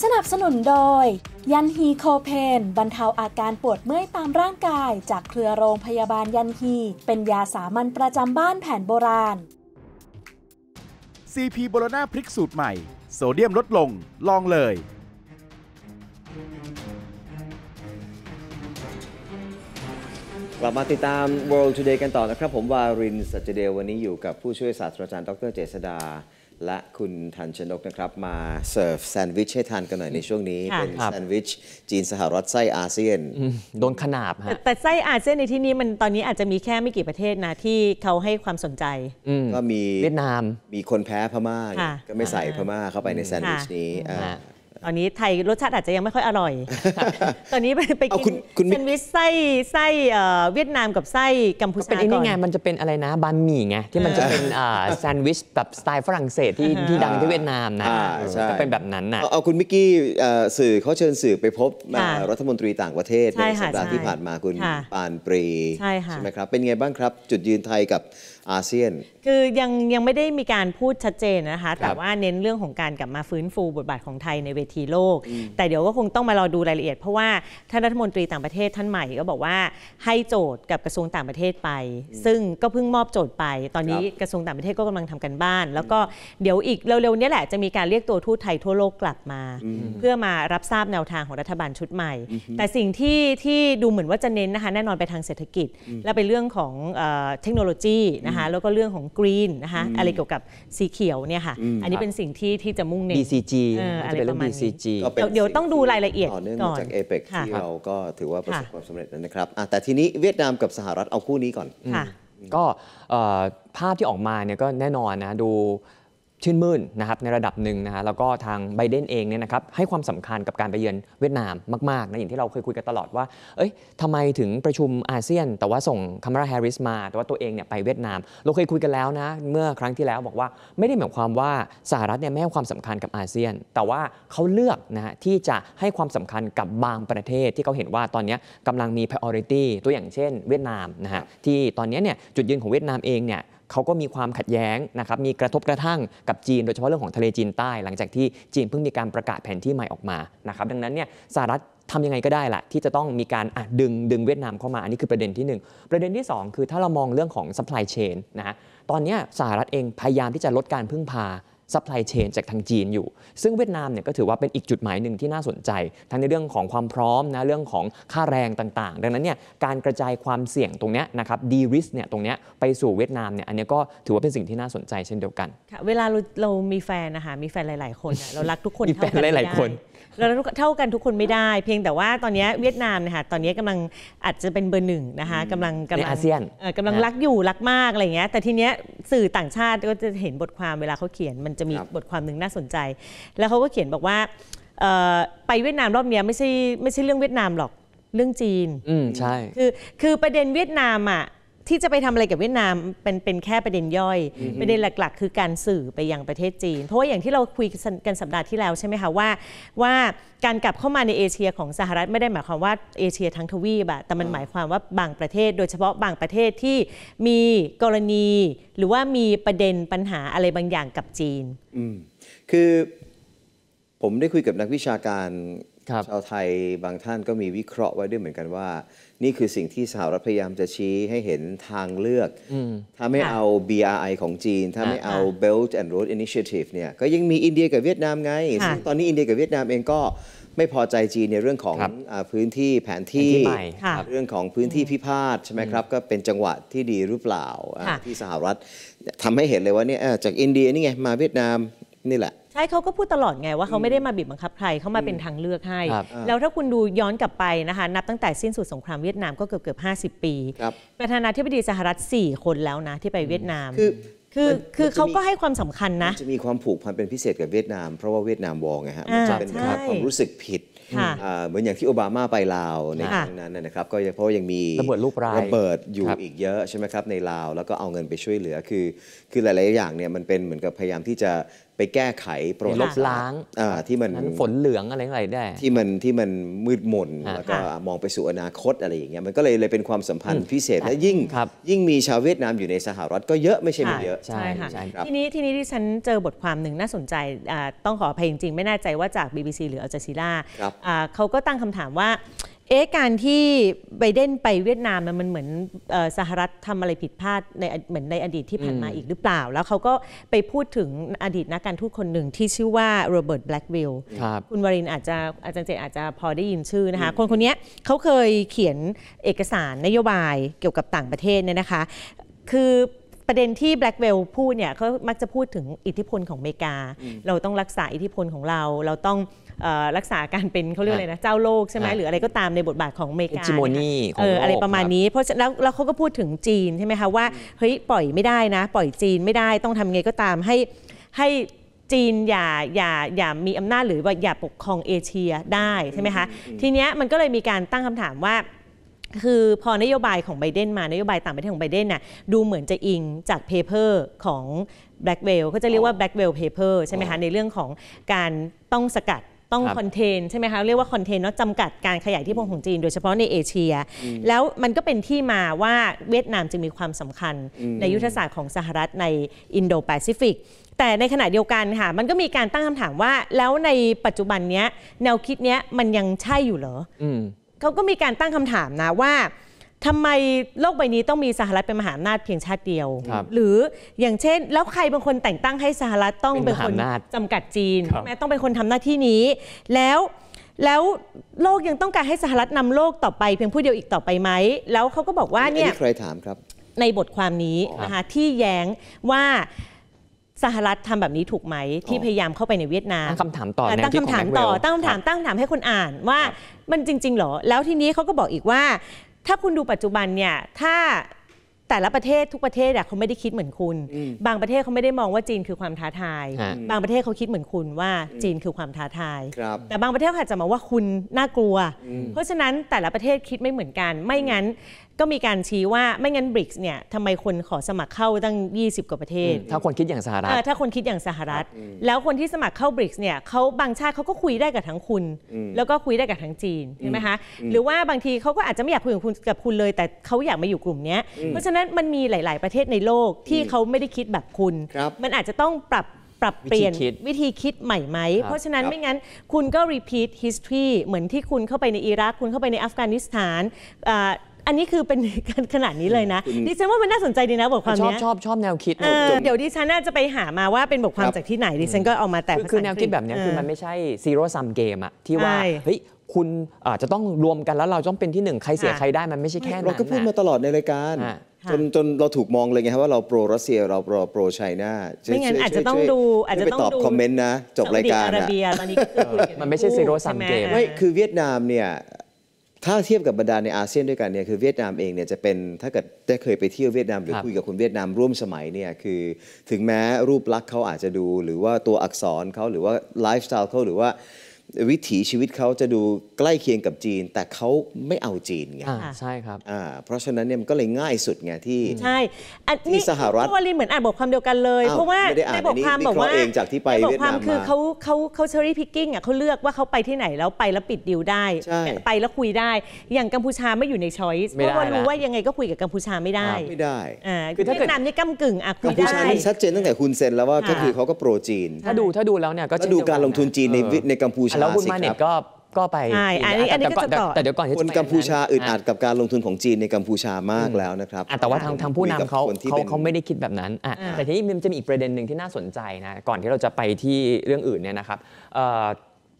สนับสนุนโดยยันฮีโคเพนบรรเทาอาการปวดเมื่อยตามร่างกายจากเครือโรงพยาบาลยันฮีเป็นยาสามัญประจำบ้านแผนโบราณ ซี พี โบโลน่าพริกสูตรใหม่โซเดียมลดลงลองเลยกลับมาติดตาม World Today กันต่อนะครับผมวารินทร์ สัจเดลวันนี้อยู่กับผู้ช่วยศาสตราจารย์ดร.เจษฎา และคุณธัญชนกนะครับมาเสิร์ฟแซนด์วิชให้ทานกันหน่อยในช่วงนี้เป็นแซนด์วิชจีนสหรัฐไส้อาเซียนโดนขนาบฮะแต่ไส้อาเซียนในที่นี้มันตอนนี้อาจจะมีแค่ไม่กี่ประเทศนะที่เขาให้ความสนใจก็มีเวียดนามมีคนแพ้พม่าก็ไม่ใส่พม่าเข้าไปในแซนด์วิชนี้ตอนนี้ไทยรสชาติอาจจะยังไม่ค่อยอร่อยตอนนี้ไปกินแซนด์วิชไส้ไส้เวียดนามกับไส้กัมพูชาเป็นยังไงมันจะเป็นอะไรนะบะหมี่ไงที่มันจะเป็นแซนด์วิชแบบสไตล์ฝรั่งเศสที่ที่ดังที่เวียดนามนะจะเป็นแบบนั้นนะเอาคุณมิกกี้สื่อเขาเชิญสื่อไปพบรัฐมนตรีต่างประเทศในสัปดาห์ที่ผ่านมาคุณปานปรีใช่ไหมครับเป็นไงบ้างครับจุดยืนไทยกับอาเซียนคือยังยังไม่ได้มีการพูดชัดเจนนะคะแต่ว่าเน้นเรื่องของการกลับมาฟื้นฟูบทบาทของไทยในเวทีโลกแต่เดี๋ยวก็คงต้องมารอดูรายละเอียดเพราะว่าท่านรัฐมนตรีต่างประเทศท่านใหม่ก็บอกว่าให้โจทย์กับกระทรวงต่างประเทศไปซึ่งก็เพิ่งมอบโจทย์ไปตอนนี้กระทรวงต่างประเทศก็กำลังทำกันบ้านแล้วก็เดี๋ยวอีกเร็วๆนี้แหละจะมีการเรียกตัวทูตไทยทั่วโลกกลับมาเพื่อมารับทราบแนวทางของรัฐบาลชุดใหม่แต่สิ่งที่ที่ดูเหมือนว่าจะเน้นนะคะแน่นอนไปทางเศรษฐกิจและไปเรื่องของเทคโนโลยีนะคะแล้วก็เรื่องของกรีนนะคะอะไรเกี่ยวกับสีเขียวเนี่ยค่ะอันนี้เป็นสิ่งที่ที่จะมุ่งเน้น บี ซี จี อะไรประมาณนี้เดี๋ยวต้องดูรายละเอียดก่อนจากเอเปกที่เราก็ถือว่าประสบความสำเร็จนะครับแต่ทีนี้เวียดนามกับสหรัฐเอาคู่นี้ก่อนก็ภาพที่ออกมาเนี่ยก็แน่นอนนะดูชื่นมื่นนะครับในระดับหนึ่งนะฮะแล้วก็ทางไบเดนเองเนี่ยนะครับให้ความสำคัญกับการไปเยือนเวียดนามมากๆนะอย่างที่เราเคยคุยกันตลอดว่าเอ้ยทำไมถึงประชุมอาเซียนแต่ว่าส่งคามาราแฮร์ริสมาแต่ว่าตัวเองเนี่ยไปเวียดนามเราเคยคุยกันแล้วนะเมื่อครั้งที่แล้วบอกว่าไม่ได้หมายความว่าสหรัฐเนี่ยไม่ให้ความสำคัญกับอาเซียนแต่ว่าเขาเลือกนะฮะที่จะให้ความสำคัญกับบางประเทศที่เขาเห็นว่าตอนนี้กำลังมี priority ตัวอย่างเช่นเวียดนามนะฮะที่ตอนนี้เนี่ยจุดยืนของเวียดนามเองเนี่ยเขาก็มีความขัดแย้งนะครับมีกระทบกระทั่งกับจีนโดยเฉพาะเรื่องของทะเลจีนใต้หลังจากที่จีนเพิ่งมีการประกาศแผนที่ใหม่ออกมานะครับดังนั้นเนี่ยสหรัฐทำยังไงก็ได้ละที่จะต้องมีการดึงดึงเวียดนามเข้ามาอันนี้คือประเด็นที่หนึ่งประเด็นที่สองคือถ้าเรามองเรื่องของ supply chain นะฮะตอนนี้สหรัฐเองพยายามที่จะลดการพึ่งพาซัพพลายเชนจากทางจีนอยู่ซึ่งเวียดนามเนี่ยก็ถือว่าเป็นอีกจุดหมายหนึ่งที่น่าสนใจทั้งในเรื่องของความพร้อมนะเรื่องของค่าแรงต่างๆดังนั้นเนี่ยการกระจายความเสี่ยงตรงนี้นะครับดีริสเนี่ยตรงนี้ไปสู่เวียดนามเนี่ยอันนี้ก็ถือว่าเป็นสิ่งที่น่าสนใจเช่นเดียวกันค่ะเวลาเราเรามีแฟนนะคะมีแฟนหลายๆคนเรารักทุกคนเท่ากันหลายๆคนเราเท่ากันทุกคนไม่ได้เพียงแต่ว่าตอนนี้เวียดนามนะคะตอนนี้กำลังอาจจะเป็นเบอร์หนึ่งนะคะกำลังกำลังอาเซียนกำลังรักอยู่รักมากอะไรเงี้ยแต่ทีเนี้ยสื่อต่างชาติก็จะเห็นบทความเวลาเขาเขียนมันจะมีบทความหนึ่งน่าสนใจแล้วเขาก็เขียนบอกว่าไปเวียดนามรอบนี้ไม่ใช่ไม่ใช่เรื่องเวียดนามหรอกเรื่องจีนอืมใช่คือคือประเด็นเวียดนามอ่ะที่จะไปทำอะไรกับเวียดนามเป็นเป็นแค่ประเด็นย่อยประเด็นหลักๆคือการสื่อไปยังประเทศจีนเพราะว่าอย่างที่เราคุยกันสัปดาห์ที่แล้วใช่ไหมคะว่าว่าการกลับเข้ามาในเอเชียของสหรัฐไม่ได้หมายความว่าเอเชียทั้งทวีปอะแต่มันหมายความว่าบางประเทศโดยเฉพาะบางประเทศที่มีกรณีหรือว่ามีประเด็นปัญหาอะไรบางอย่างกับจีนอืมคือผมได้คุยกับนักวิชาการชาวไทยบางท่านก็มีวิเคราะห์ไว้ด้วยเหมือนกันว่านี่คือสิ่งที่สหรัฐพยายามจะชี้ให้เห็นทางเลือกถ้าไม่เอา บี อาร์ ไอ ของจีนถ้าไม่เอา Belt and Road Initiative เนี่ยก็ยังมีอินเดียกับเวียดนามไงซึ่งตอนนี้อินเดียกับเวียดนามเองก็ไม่พอใจจีนในเรื่องของพื้นที่แผนที่เรื่องของพื้นที่พิพาทใช่ไหมครับก็เป็นจังหวะที่ดีหรือเปล่าที่สหรัฐทำให้เห็นเลยว่าเนี่ยจากอินเดียนี่ไงมาเวียดนามนี่แหละใช่เขาก็พูดตลอดไงว่าเขาไม่ได้มาบีบบังคับใครเขามาเป็นทางเลือกให้แล้วถ้าคุณดูย้อนกลับไปนะคะนับตั้งแต่สิ้นสุดสงครามเวียดนามก็เกือบเกือบห้าสิบปีประธานาธิบดีสหรัฐสี่คนแล้วนะที่ไปเวียดนามคือคือเขาก็ให้ความสำคัญนะจะมีความผูกพันเป็นพิเศษกับเวียดนามเพราะว่าเวียดนามวอร์ไงฮะมันจะเป็นความรู้สึกผิดเหมือนอย่างที่โอบามาไปลาวในครั้งนั้นนะครับก็เพราะยังมีระเบิดลูกปลายระเบิดอยู่อีกเยอะใช่ไหมครับในลาวแล้วก็เอาเงินไปช่วยเหลือคือคือหลายๆอย่างเนี่ยมันเป็นเหมือนกับพยายามที่จะไปแก้ไขโปรลบล้างที่มันฝนเหลืองอะไรอะไรได้ที่มันที่มันมืดมนแล้วก็มองไปสู่อนาคตอะไรอย่างเงี้ยมันก็เลยเลยเป็นความสัมพันธ์พิเศษและยิ่งยิ่งมีชาวเวียดนามอยู่ในสหรัฐก็เยอะไม่ใช่ไม่เยอะใช่ค่ะทีนี้ทีนี้ที่ฉันเจอบทความหนึ่งน่าสนใจต้องขออภัยจริงๆไม่แน่ใจว่าจาก บี บี ซี หรืออัลจาซีราเขาก็ตั้งคำถามว่าเอ๊ะการที่ไบเดนไปเวียดนามมันเหมือนสหรัฐทำอะไรผิดพลาดในเหมือนในอดีตที่ผ่านมาอีกหรือเปล่าแล้วเขาก็ไปพูดถึงอดีตนักการทูตคนหนึ่งที่ชื่อว่าโรเบิร์ตแบล็กวิลล์คุณวรินอาจจะอาจารย์เจอาจจะพอได้ยินชื่อนะคะคนคนนี้เขาเคยเขียนเอกสารนโยบายเกี่ยวกับต่างประเทศเนี่ยนะคะคือ ประเด็นที่แบล็กเวลพูดเนี่ยเขามักจะพูดถึงอิทธิพลของอเมริกาเราต้องรักษาอิทธิพลของเราเราต้องรักษาการเป็นเขาเรียกอะไรนะเจ้าโลกใช่ไหมหรืออะไรก็ตามในบทบาทของอเมริกาอะไรประมาณนี้เพราะแล้วแล้วเขาก็พูดถึงจีนใช่ไหมคะว่าเฮ้ยปล่อยไม่ได้นะปล่อยจีนไม่ได้ต้องทำไงก็ตามให้ให้จีนอย่าอย่าอย่ามีอำนาจหรือว่าอย่าปกครองเอเชียได้ใช่ไหมคะทีเนี้ยมันก็เลยมีการตั้งคำถามว่าคือพอนโยบายของไบเดนมานโยบายต่างประเทศของไบเดนน่ะดูเหมือนจะอิงจากเพเปอร์ของแบล็กเวลเขาจะเรียกว่าแบล็กเวลเพเปอร์ใช่ไหมคะในเรื่องของการต้องสกัดต้องคอนเทนใช่ไหมคะเรียกว่าคอนเทนเนาะจำกัดการขยายที่พงของจีนโดยเฉพาะในเอเชียแล้วมันก็เป็นที่มาว่าเวียดนามจึงมีความสำคัญในยุทธศาสตร์ของสหรัฐในอินโดแปซิฟิกแต่ในขณะเดียวกันค่ะมันก็มีการตั้งคำถามว่าแล้วในปัจจุบันเนี้ยแนวคิดเนี้ยมันยังใช่อยู่เหรอเขาก็มีการตั้งคำถามนะว่าทำไมโลกใบนี้ต้องมีสหรัฐเป็นมหาอำนาจเพียงชาติเดียวหรืออย่างเช่นแล้วใครบางคนแต่งตั้งให้สหรัฐต้องเป็นคนจำกัดจีนแม้ต้องเป็นคนทำหน้าที่นี้แล้วแล้วโลกยังต้องการให้สหรัฐนำโลกต่อไปเพียงผู้เดียวอีกต่อไปไหมแล้วเขาก็บอกว่าเนี่ยใครถามครับในบทความนี้นะคะที่แย้งว่าสหรัฐทำแบบนี้ถูกไหมที่พยายามเข้าไปในเวียดนามตั้งคำถามต่อตั้งคำถามต่อตั้งคำถามตั้งคำถามให้คนอ่านว่ามันจริงๆหรอแล้วทีนี้เขาก็บอกอีกว่าถ้าคุณดูปัจจุบันเนี่ยถ้าแต่ละประเทศทุกประเทศเขาไม่ได้คิดเหมือนคุณบางประเทศเขาไม่ได้มองว่าจีนคือความท้าทายบางประเทศเขาคิดเหมือนคุณว่าจีนคือความท้าทายแต่บางประเทศอาจจะมองว่าคุณน่ากลัวเพราะฉะนั้นแต่ละประเทศคิดไม่เหมือนกันไม่งั้นก็มีการชี้ว่าไม่งั้นบริกส์เนี่ยทำไมคนขอสมัครเข้าตั้งยี่สิบกว่าประเทศถ้าคนคิดอย่างสหรัฐถ้าคนคิดอย่างสหรัฐแล้วคนที่สมัครเข้าบริกส์เนี่ยเขาบางชาติเขาก็คุยได้กับทั้งคุณแล้วก็คุยได้กับทั้งจีนใช่ไหมคะหรือว่าบางทีเขาก็อาจจะไม่อยากคุยกับคุณกับคุณเลยแต่เขาอยากมาอยู่กลุ่มนี้เพราะฉะนั้นมันมีหลายๆประเทศในโลกที่เขาไม่ได้คิดแบบคุณมันอาจจะต้องปรับปรับเปลี่ยนวิธีคิดใหม่ไหมเพราะฉะนั้นไม่งั้นคุณก็ repeat history เหมือนที่คุณเข้าไปในอิรักคุณเข้าไปในอัฟกานิสถานอันนี้คือเป็นขนาดนี้เลยนะดิฉันว่ามันน่าสนใจดีนะบทความนี้ชอบชอบชอบแนวคิดเดี๋ยวดิฉันน่าจะไปหามาว่าเป็นบทความจากที่ไหนดิฉันก็เอามาแต่คือแนวคิดแบบนี้คือมันไม่ใช่ zero sum game อะที่ว่าเฮ้ยคุณอาจจะต้องรวมกันแล้วเราต้องเป็นที่หนึ่งใครเสียใครได้มันไม่ใช่แค่นั้นเราก็พูดมาตลอดในรายการจนจนเราถูกมองเลยไงครับว่าเราโปรรัสเซียเราโปรไชน่าไม่งั้นอาจจะต้องดูอาจจะต้องดูคอมเมนต์นะจบรายการนะมันไม่ใช่ zero sum game ไม่คือเวียดนามเนี่ยถ้าเทียบกับบรรดาในอาเซียนด้วยกันเนี่ยคือเวียดนามเองเนี่ยจะเป็นถ้าเกิดได้เคยไปเที่ยวเวียดนามหรือคุยกับคนเวียดนามร่วมสมัยเนี่ยคือถึงแม้รูปลักษณ์เขาอาจจะดูหรือว่าตัวอักษรเขาหรือว่าไลฟ์สไตล์เขาหรือว่าวิถีชีวิตเขาจะดูใกล้เคียงกับจีนแต่เขาไม่เอาจีนไงใช่ครับเพราะฉะนั้นเนี่ยมันก็เลยง่ายสุดไงที่ใช่ที่สหรัฐวลีเหมือนอ่านบทความเดียวกันเลยเพราะว่าในบทความบอกว่าบทความคือเขาเขาเขาเชอรี่พิกกิ้งอ่ะเขาเลือกว่าเขาไปที่ไหนแล้วไปแล้วปิดดีลได้ไปแล้วคุยได้อย่างกัมพูชาไม่อยู่ในช้อยส์เพราะว่ารู้ว่ายังไงก็คุยกับกัมพูชาไม่ได้ไม่ได้คือเวียดนามนี่ก้ำกึ่งอ่ะคุยได้กัมพูชานี่ชัดเจนตั้งแต่คุณเซ็นแล้วว่าก็คือเขาก็โปรจีนถ้าดูถ้าดูแล้วเนี่ยก็ดูการลงทุนจีนในในกัมพูชาแล้วคุณมาเน็ตก็ก็ไปแต่เดี๋ยวก่อนคนกัมพูชาอึดอัดกับการลงทุนของจีนในกัมพูชามากแล้วนะครับแต่ว่าทางทางผู้นำเขาเขาไม่ได้คิดแบบนั้นแต่ทีนี้มันจะมีอีกประเด็นหนึ่งที่น่าสนใจนะก่อนที่เราจะไปที่เรื่องอื่นเนี่ยนะครับ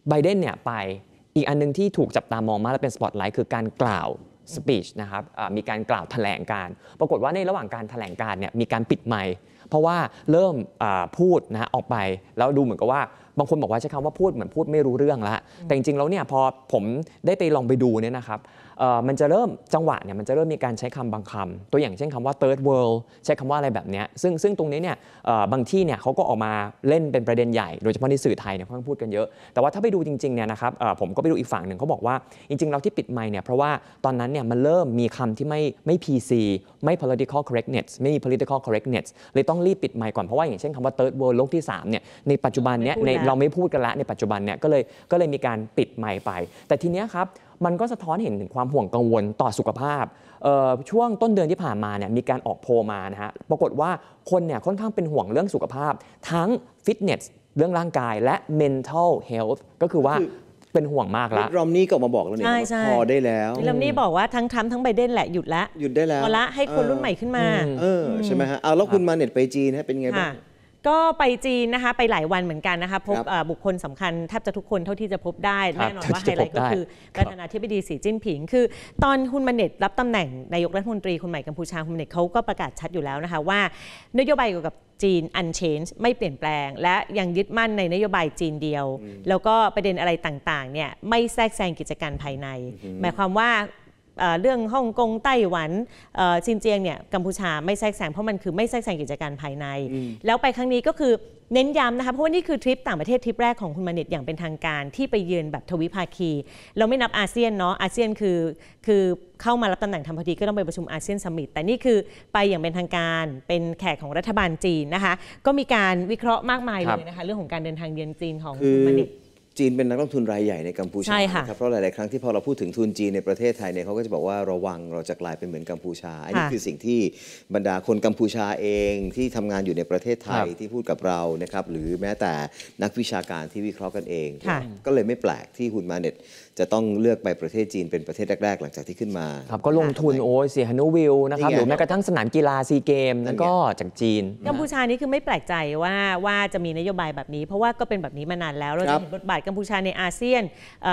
ไบเดนเนี่ยไปอีกอันนึงที่ถูกจับตามองมากและเป็นสปอตไลท์คือการกล่าวสปีชนะครับมีการกล่าวแถลงการปรากฏว่าในระหว่างการแถลงการเนี่ยมีการปิดไมค์เพราะว่าเริ่มพูดนะออกไปแล้วดูเหมือนกับว่าบางคนบอกว่าใช้คำว่าพูดเหมือนพูดไม่รู้เรื่องละแต่จริงๆแล้วเนี่ยพอผมได้ไปลองไปดูเนี่ยนะครับมันจะเริ่มจังหวะเนี่ยมันจะเริ่มมีการใช้คำบางคำตัวอย่างเช่นคำว่า third world ใช้คำว่าอะไรแบบนี้ซึ่งซึ่งตรงนี้เนี่ยบางที่เนี่ยเขาก็ออกมาเล่นเป็นประเด็นใหญ่โดยเฉพาะในสื่อไทยเนี่ยเขาพูดกันเยอะแต่ว่าถ้าไปดูจริงๆเนี่ยนะครับผมก็ไปดูอีกฝั่งหนึ่งเขาบอกว่าจริงๆเราที่ปิดไมค์เนี่ยเพราะว่าตอนนั้นเนี่ยมันเริ่มมีคำที่ไม่ไม่ พี ซี ไม่ political correctness ไม่มี political correctness เลยต้องรีบปิดไมค์ก่อนเพราะว่าอย่างเช่นคำว่า third world โลกที่สามเนี่ยในปัจจุบันเนี่ยเราไม่พูดกันละในปัจจุบันเนี่ยก็เลยก็เลยมีการปิดไมค์ไปแต่ทีเนี้ยครับมันก็สะท้อนเห็นถึงความห่วงกังวลต่อสุขภาพช่วงต้นเดือนที่ผ่านมาเนี่ยมีการออกโพลมานะฮะปรากฏว่าคนเนี่ยค่อนข้างเป็นห่วงเรื่องสุขภาพทั้งฟิตเนสเรื่องร่างกายและ mental health ก็คือว่าเป็นห่วงมากแล้วรอมนี่ก็มาบอกแล้วเนี่ยพอได้แล้วรอมนี่บอกว่าทั้งทรัมป์ทั้งไบเดนแหละหยุดละหยุดได้แล้วพอละให้คนรุ่นใหม่ขึ้นมาเออใช่ไหมฮะเอาแล้วคุณมาเน็ตไปจีนฮะเป็นไงบ้าง ก็ไปจีนนะคะไปหลายวันเหมือนกันนะคะพบบุคคลสำคัญแทบจะทุกคนเท่าที่จะพบได้แน่นอนว่าไฮไลท์ก็คือประธานาธิบดีสีจิ้นผิงคือตอนคุณมาเน็ตรับตำแหน่งนายกรัฐมนตรีคนใหม่กัมพูชาคุณมาเน็ตเขาก็ประกาศชัดอยู่แล้วนะคะว่านโยบายเกี่ยวกับจีน unchanged ไม่เปลี่ยนแปลงและยังยึดมั่นในนโยบายจีนเดียวแล้วก็ประเด็นอะไรต่างๆเนี่ยไม่แทรกแซงกิจการภายในหมายความว่าเรื่องฮ่องกงไต้หวันจีนเจียงเนี่ยกัมพูชาไม่แทรกแซงเพราะมันคือไม่แทรกแซงกิจการภายในแล้วไปครั้งนี้ก็คือเน้นย้ำนะคะเพราะว่านี่คือทริปต่างประเทศทริปแรกของคุณมาเน็ตอย่างเป็นทางการที่ไปเยือนแบบทวิภาคีเราไม่นับอาเซียนเนาะอาเซียนคือคือเข้ามารับตำแหน่งทำพอดีก็ต้องไปประชุมอาเซียนซัมมิตแต่นี่คือไปอย่างเป็นทางการเป็นแขกของรัฐบาลจีนนะคะก็มีการวิเคราะห์มากมายเลยนะคะเรื่องของการเดินทางเยือนจีนของคุณมาเน็ตจีนเป็นนักลงทุนรายใหญ่ในกัมพูชาครับเพราะหลายๆครั้งที่พอเราพูดถึงทุนจีนในประเทศไทยเนี่ยเขาก็จะบอกว่าระวังเราจะกลายเป็นเหมือนกัมพูชาอันนี้คือสิ่งที่บรรดาคนกัมพูชาเองที่ทำงานอยู่ในประเทศไทยที่พูดกับเรานะครับหรือแม้แต่นักวิชาการที่วิเคราะห์กันเองก็เลยไม่แปลกที่คุณมาเน็ตจะต้องเลือกไปประเทศจีนเป็นประเทศแรกๆหลังจากที่ขึ้นมาครับก็ลงทุนโอ้ยเสียฮานุวิลนะครับหรือแม้กระทั่งสนามกีฬาซีเกมนั่นก็จากจีนกัมพูชานี่คือไม่แปลกใจว่าว่าจะมีนโยบายแบบนี้เพราะว่าก็เป็นแบบนี้มานานแล้วเราจะเห็นบทบาทกัมพูชาในอาเซียน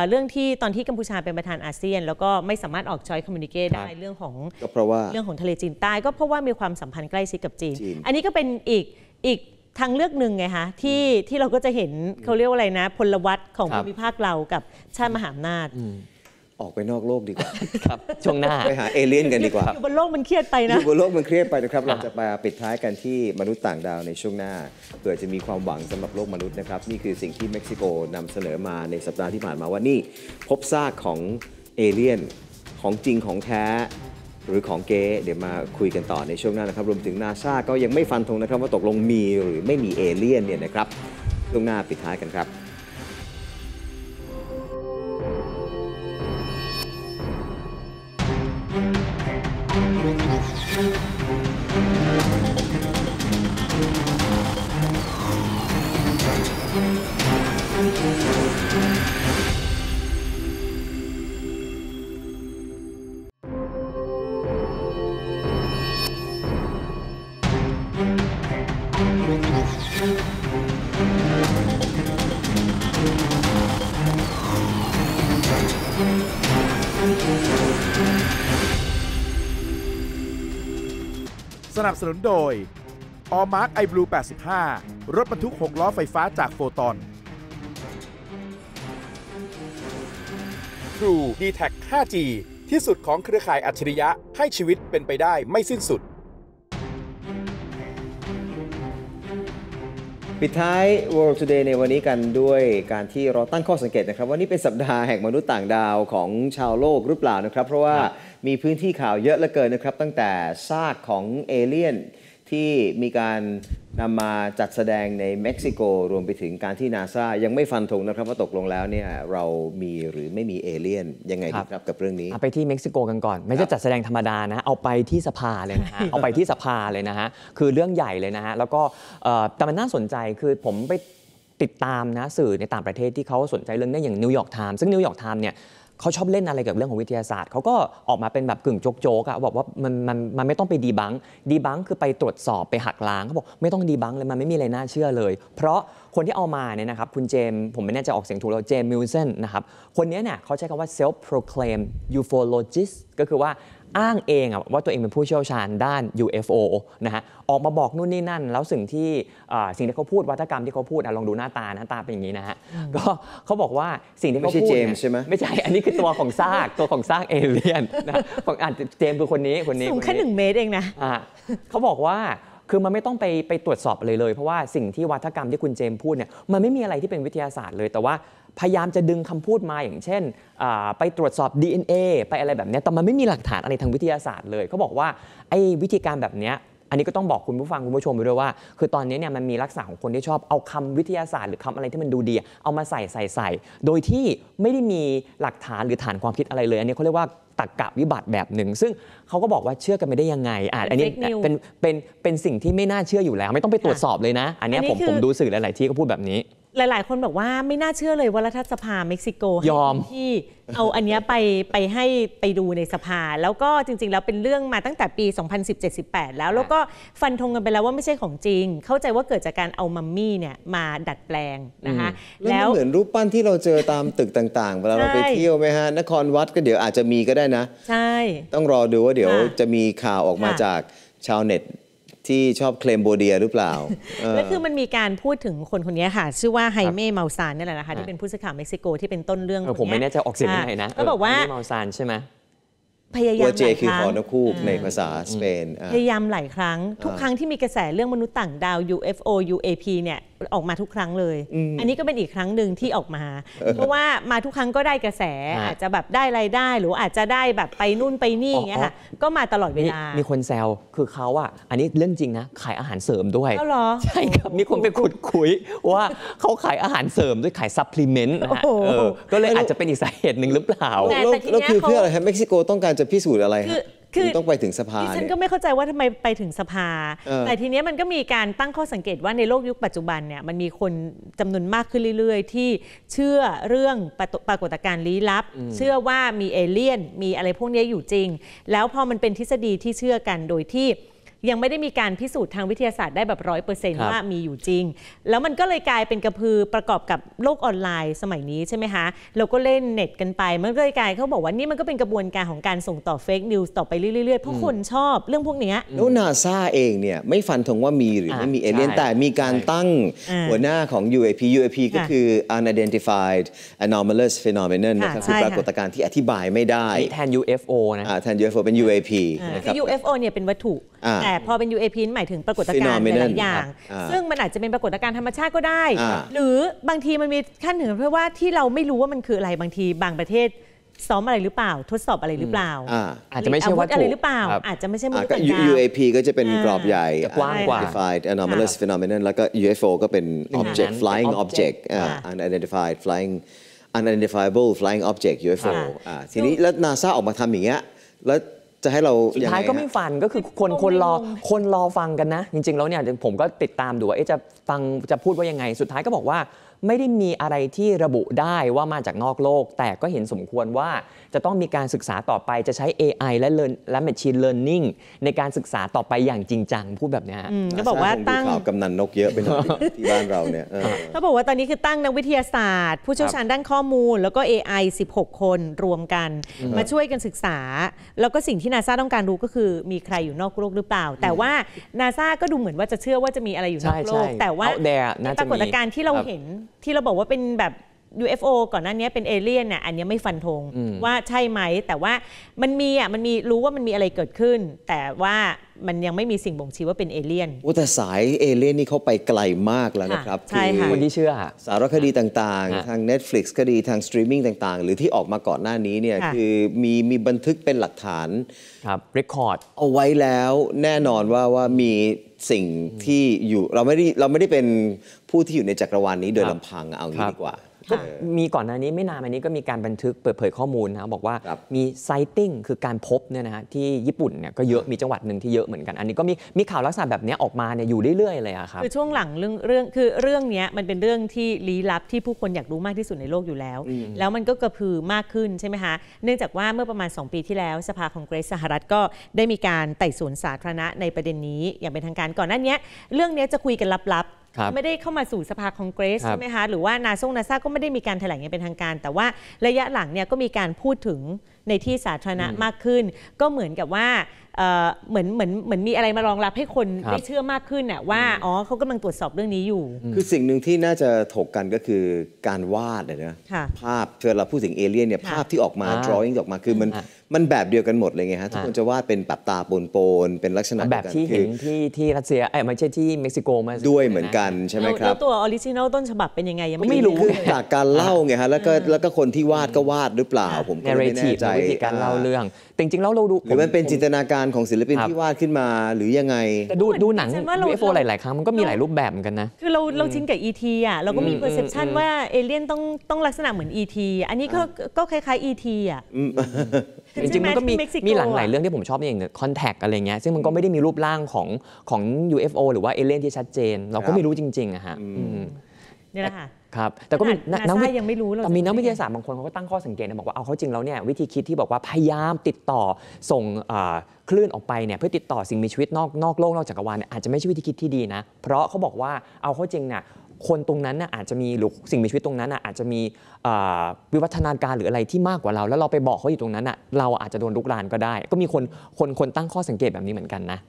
เรื่องที่ตอนที่กัมพูชาเป็นประธานอาเซียนแล้วก็ไม่สามารถออกจอยคอมมิวนิเกตได้เรื่องของก็เพราะว่าเรื่องของทะเลจีนใต้ก็เพราะว่ามีความสัมพันธ์ใกล้ชิดกับจีนอันนี้ก็เป็นอีกอีกทางเลือกหนึ่งไงคะที่ที่เราก็จะเห็นเขาเรียกว่าอะไรนะพลวัตของภูมิภาคเรากับชาติมหาอำนาจออกไปนอกโลกดีกว่าครับช่วงหน้าไปหาเอเลี่ยนกันดีกว่าอยู่บนโลกมันเครียดไปนะอยู่บนโลกมันเครียดไปนะครับเราจะมาปิดท้ายกันที่มนุษย์ต่างดาวในช่วงหน้าเผื่อจะมีความหวังสำหรับโลกมนุษย์นะครับนี่คือสิ่งที่เม็กซิโกนำเสนอมาในสัปดาห์ที่ผ่านมาว่านี่พบซากของเอเลี่ยนของจริงของแท้หรือของเก๊เดี๋ยวมาคุยกันต่อในช่วงหน้านะครับรวมถึง นาซ่า ก็ยังไม่ฟันธงนะครับว่าตกลงมีหรือไม่มีเอเลี่ยนเนี่ยนะครับช่วงหน้าปิดท้ายกันครับสนับสนุนโดย Allmark iBlue แปดสิบห้ารถบรรทุกหกล้อไฟฟ้าจากโฟตอน Trueดีแท็ก ห้าจี ที่สุดของเครือข่ายอัจฉริยะให้ชีวิตเป็นไปได้ไม่สิ้นสุดปิดท้าย World Today ในวันนี้กันด้วยการที่เราตั้งข้อสังเกตนะครับว่านี่เป็นสัปดาห์แห่งมนุษย์ต่างดาวของชาวโลกหรือเปล่านะครับเพราะว่ามีพื้นที่ข่าวเยอะเหลือเกินนะครับตั้งแต่ซากของเอเลี่ยนที่มีการนำมาจัดแสดงในเม็กซิโกรวมไปถึงการที่ นาซ่า ยังไม่ฟันธงนะครับว่าตกลงแล้วเนี่ยเรามีหรือไม่มีเอเลี่ยนยังไงครับกับเรื่องนี้ไปที่เม็กซิโกกันก่อนไม่ใช่จัดแสดงธรรมดานะเอาไปที่สภาเลยนะฮะ เอาไปที่สภาเลยนะฮะคือเรื่องใหญ่เลยนะฮะแล้วก็แต่มันน่าสนใจคือผมไปติดตามนะสื่อในต่างประเทศที่เขาสนใจเรื่องนี้อย่างนิวยอร์กไทม์ซึ่งนิวยอร์กไทม์เนี่ยเขาชอบเล่นอะไรกับเรื่องของวิทยาศาสตร์เขาก็ออกมาเป็นแบบกึ่งโจ๊กๆอ่ะบอกว่ามันมันมันไม่ต้องไปดีบังดีบังคือไปตรวจสอบไปหักล้างเขาบอกไม่ต้องดีบังเลยมันไม่มีอะไรน่าเชื่อเลยเพราะคนที่เอามาเนี่ยนะครับคุณเจมผมไม่แน่ใจออกเสียงถูกหรือเจมมิลเซนนะครับคนนี้เนี่ยเขาใช้คำว่า self proclaim ufologist ก็คือว่าอ้างเองอ่ะว่าตัวเองเป็นผู้เชี่ยวชาญด้าน ยู เอฟ โอ นะฮะออกมาบอกนู่นนี่นั่นแล้วสิ่งที่สิ่งที่เขาพูดวัฒกรรมที่เขาพูดลองดูหน้าตาหน้าตาเป็นอย่างนี้นะฮะก็เขาบอกว่าสิ่งที่เขาพูดไม่ใช่เจมใช่ไหมไม่ใช่อันนี้คือตัวของซากตัวของซากเอเลี่ยนนะของอ่านเจมคือคนนี้คนนี้สูงแค่หนึ่งเมตรเองนะเขาบอกว่าคือมันไม่ต้องไปไปตรวจสอบเลยเลยเพราะว่าสิ่งที่วัฒกรรมที่คุณเจมพูดเนี่ยมันไม่มีอะไรที่เป็นวิทยาศาสตร์เลยแต่ว่าพยายามจะดึงคำพูดมาอย่างเช่นไปตรวจสอบ ดี เอ็น เอ ไปอะไรแบบนี้แต่มันไม่มีหลักฐานอะไรทางวิทยาศาสตร์เลยเขาบอกว่าไอ้วิธีการแบบนี้อันนี้ก็ต้องบอกคุณผู้ฟังคุณผู้ชมไปด้วยว่าคือตอนนี้เนี่ยมันมีลักษณะของคนที่ชอบเอาคำวิทยาศาสตร์หรือคำอะไรที่มันดูดีเอามาใส่ใส่ใส่โดยที่ไม่ได้มีหลักฐานหรือฐานความคิดอะไรเลยอันนี้เขาเรียกว่าตรรกะวิบัติแบบหนึ่งซึ่งเขาก็บอกว่าเชื่อกันไม่ได้ยังไงอ่ะอันนี้เป็นเป็นเป็นสิ่งที่ไม่น่าเชื่ออยู่แล้วไม่ต้องไปตรวจสอบเลยนะอันนี้ผมผมดูสื่อหลายๆที่ก็พูดแบบนี้ หลายๆคนบอกว่าไม่น่าเชื่อเลยว่ารัฐสภาเม็กซิโกยอมที่เอาอันนี้ไปไปให้ไปดูในสภาแล้วก็จริงๆแล้วเป็นเรื่องมาตั้งแต่ปี สองพันสิบเจ็ด สิบแปด แล้วแล้วก็ฟันธงกันไปแล้วว่าไม่ใช่ของจริงเข้าใจว่าเกิดจากการเอามัมมี่เนี่ยมาดัดแปลงนะคะแล้วเหมือนรูปปั้นที่เราเจอตามตึกต่างๆเวลาเราไปเที่ยวไหมฮะนครวัดก็เดี๋ยวอาจจะมีก็ได้นะใช่ต้องรอดูว่าเดี๋ยวจะมีข่าวออกมาจากชาวเน็ตที่ชอบเคลมโบเดียหรือเปล่าแล้วคือมันมีการพูดถึงคนคนนี้ค่ะชื่อว่าไฮเม่ เมาซานนี่แหละนะคะที่เป็นผู้สื่อข่าวเม็กซิโกที่เป็นต้นเรื่องผมไม่แน่ใจออกเสียงยังไงนะเขาบอกว่าเมาซานใช่ไหมพยายามหลายครั้ง เจ คือหอนกฮูกในภาษาสเปนพยายามหลายครั้งทุกครั้งที่มีกระแสเรื่องมนุษย์ต่างดาว ยู เอฟ โอ ยู เอ พี เนี่ยออกมาทุกครั้งเลย อ, อันนี้ก็เป็นอีกครั้งหนึ่งที่ออกมา เพราะว่ามาทุกครั้งก็ได้กระแส อาจจะแบบได้รายได้หรืออาจจะได้แบบไปนู่นไปนี่อย่างเงี้ยค่ะก็มาตลอดเวลา ม, มีคนแซวคือเขาอะอันนี้เรื่องจริงนะขายอาหารเสริมด้วยใช่ครับมีคนไปขุดคุยว่าเขาขายอาหารเสริมด้วยขายซัพพลีเมนต์ก็เลยอาจจะเป็นอีกสาเหตุหนึ่งหรือเปล่าแล้วคือเพื่ออะไรเม็กซิโกต้องการจะพิสูจน์อะไรฮะต้องไปถึงสภาฉันก็ไม่เข้าใจว่าทำไมไปถึงสภาแต่ทีนี้มันก็มีการตั้งข้อสังเกตว่าในโลกยุคปัจจุบันเนี่ยมันมีคนจำนวนมากขึ้นเรื่อยๆที่เชื่อเรื่องปรากฏการณ์ลี้ลับเชื่อว่ามีเอเลี่ยนมีอะไรพวกนี้อยู่จริงแล้วพอมันเป็นทฤษฎีที่เชื่อกันโดยที่ยังไม่ได้มีการพิสูจน์ทางวิทยาศาสตร์ได้แบบร้อยเปอร์เซ็นต์ว่ามีอยู่จริงแล้วมันก็เลยกลายเป็นกระพือประกอบกับโลกออนไลน์สมัยนี้ใช่ไหมคะเราก็เล่นเน็ตกันไปมันก็เลยกลายเขาบอกว่านี่มันก็เป็นกระบวนการของการส่งต่อเฟกนิวส์ต่อไปเรื่อยๆเพราะคนชอบเรื่องพวกนี้แล้ว NASA เองเนี่ยไม่ฟันธงว่ามีหรือไม่มีเอเลี่ยนแต่มีการตั้งหัวหน้าของ ยู เอ พี ยู เอ พี ก็คือ unidentified anomalous phenomenon นะครับคือปรากฏการณ์ที่อธิบายไม่ได้แทน ยู เอฟ โอ นะแทน ยู เอฟ โอ เป็น ยู เอ พี นะครับ ยู เอฟ โอ เนี่ยเป็นวัตถุแต่พอเป็น ยู เอ พี หมายถึงปรากฏการณ์หลายอย่างซึ่งมันอาจจะเป็นปรากฏการณ์ธรรมชาติก็ได้หรือบางทีมันมีขั้นถึงเพราะว่าที่เราไม่รู้ว่ามันคืออะไรบางทีบางประเทศซ้อมอะไรหรือเปล่าทดสอบอะไรหรือเปล่าอาจจะไม่ใช่วัตถุอะไรหรือเปล่าอาจจะไม่ใช่มนุษย์ต่างดาว ยู เอ พี ก็จะเป็นกรอบใหญ่กว้างกว่า unidentified anomalous phenomenon แล้วก็ ยู เอฟ โอ ก็เป็น object flying object unidentified flying unidentifiable flying object ยู เอฟ โอ ทีนี้แล้ว NASA ออกมาทำอย่างเงี้ยแล้วจะให้เราสุดท้ายก็ไม่ฟันก็คือคนคนรอคนรอฟังกันนะจริงๆแล้วเนี่ยผมก็ติดตามดูว่าจะฟังจะพูดว่ายังไงสุดท้ายก็บอกว่าไม่ได้มีอะไรที่ระบุได้ว่ามาจากนอกโลกแต่ก็เห็นสมควรว่าจะต้องมีการศึกษาต่อไปจะใช้ เอ ไอ และ Learn และ Machine Learning ในการศึกษาต่อไปอย่างจริงจังพูดแบบนี้ก็บอกว่าตั้งข่าวกำนันนกเยอะไปหน่อยที่บ้านเราเนี่ยเขาบอกว่าตอนนี้คือตั้งนักวิทยาศาสตร์ผู้เชี่ยวชาญด้านข้อมูลแล้วก็ เอ ไอ สิบหก คนรวมกันมาช่วยกันศึกษาแล้วก็สิ่งที่ NASA ต้องการรู้ก็คือมีใครอยู่นอกโลกหรือเปล่าแต่ว่า NASA ก็ดูเหมือนว่าจะเชื่อว่าจะมีอะไรอยู่นอกโลกแต่ว่าปรากฏการณ์ที่เราเห็นที่เราบอกว่าเป็นแบบ ยู เอฟ โอ ก่อนหน้านี้เป็นเอเลี่ยนเนี่ยอันนี้ไม่ฟันธงว่าใช่ไหมแต่ว่ามันมีอ่ะมันมีรู้ว่ามันมีอะไรเกิดขึ้นแต่ว่ามันยังไม่มีสิ่งบ่งชี้ว่าเป็นเอเลี่ยนแต่สายเอเลี่ยนนี่เขาไปไกลมากแล้วนะครับคือคนที่เชื่อสารคดีต่างๆทาง Netflix ก็ดีทางสตรีมมิ่งต่างๆหรือที่ออกมาก่อนหน้านี้เนี่ยคือมีมีบันทึกเป็นหลักฐานครับเรคคอร์ดเอาไว้แล้วแน่นอนว่าว่ามีสิ่งที่อยู่เราไม่ได้เราไม่ได้เป็นผู้ที่อยู่ในจักรวาลนี้โดยลำพังเอางี้ดีกว่าก็มีก่อนหน้านี้ไม่นานมานี้ก็มีการบันทึกเปิดเผยข้อมูลนะบอกว่ามี sighting คือการพบเนี่ยนะฮะที่ญี่ปุ่นเนี่ยก็เยอะมีจังหวัดหนึ่งที่เยอะเหมือนกันอันนี้ก็มีมีข่าวลักษณะแบบนี้ออกมาเนี่ยอยู่เรื่อยๆเลยอะครับคือช่วงหลังเรื่องเรื่องคือเรื่องนี้มันเป็นเรื่องที่ลี้ลับที่ผู้คนอยากรู้มากที่สุดในโลกอยู่แล้วแล้วมันก็กระพือมากขึ้นใช่ไหมคะเนื่องจากว่าเมื่อประมาณสองปีที่แล้วสภาคองเกรสสหรัฐก็ได้มีการไต่สวนสาธารณะในประเด็นนี้อย่างเป็นทางการก่อนหน้านี้เรื่องนี้จะคุยกันลับไม่ได้เข้ามาสู่สภาคองเกรสใช่ไหมคะหรือว่านาซงนาซาก็ไม่ได้มีการแถลงอย่างเป็นทางการแต่ว่าระยะหลังเนี่ยก็มีการพูดถึงในที่สาธารณะมากขึ้นก็เหมือนกับว่าเหมือนเหมือนเหมือนมีอะไรมารองรับให้คนได้เชื่อมากขึ้นน่ะว่าอ๋อเขากำลังตรวจสอบเรื่องนี้อยู่คือสิ่งหนึ่งที่น่าจะถกกันก็คือการวาดนะภาพเวลาพูดถึงเอเลี่ยนเนี่ยภาพที่ออกมา drawing ออกมาคือมันมันแบบเดียวกันหมดเลยไงฮะทุกคนจะวาดเป็นปับตาปนโปนเป็นลักษณะแบบที่เห็นที่ที่รัสเซียไอ้ไม่ใช่ที่เม็กซิโกมาด้วยเหมือนกันใช่ไหมครับแล้วตัวออริจินัลต้นฉบับเป็นยังไงยังไม่รู้จากการเล่าไงฮะแล้วก็แล้วก็คนที่วาดก็วาดหรือเปล่าผมก็ไม่แน่ใจวิธีการเล่าเรื่องจริงๆแล้วเราดูหรือมันเป็นจินตนาการของศิลปินที่วาดขึ้นมาหรือยังไงแต่ดูดูหนังยู เอฟ โอหลายๆครั้งมันก็มีหลายรูปแบบเหมือนกันนะคือเราเราชินกับ อี ที อ่ะเราก็มีเพอร์เซพชันว่าเอเลี่ยนต้องต้องลักษณะเหมือน อี ที อันนี้ก็ก็คล้ายๆ อี ที อ่ะจริงๆมันก็มีมีหลายเรื่องที่ผมชอบอย่างคอนแทคอะไรเงี้ยซึ่งมันก็ไม่ได้มีรูปร่างของของ ยู เอฟ โอ หรือว่าเอเลี่ยนที่ชัดเจนเราก็ไม่รู้จริงๆอะฮะนี่แหละค่ะ ครับแต่ก็มีนักวิทยาศาสตร์ยังไม่รู้เลยแต่มีนักวิทยาศาสตร์บางคนเขาก็ตั้งข้อสังเกตนะบอกว่าเอาเขาจริงแล้วเนี่ยวิธีคิดที่บอกว่าพยายามติดต่อส่งคลื่นออกไปเนี่ยเพื่อติดต่อสิ่งมีชีวิตนอกนอกโลกนอกจักรวาลเนี่ยอาจจะไม่ใช่วิธีคิดที่ดีนะเพราะเขาบอกว่าเอาเขาจริงเนี่ยคนตรงนั้นน่ะอาจจะมีหรือสิ่งมีชีวิตตรงนั้นน่ะอาจจะมีวิวัฒนาการหรืออะไรที่มากกว่าเราแล้วเราไปบอกเขาอยู่ตรงนั้นน่ะเราอาจจะโดนลุกลานก็ได้ก็มีคนคนคนตั้งข้อสังเกตแบบนี้เหมือนกันนะ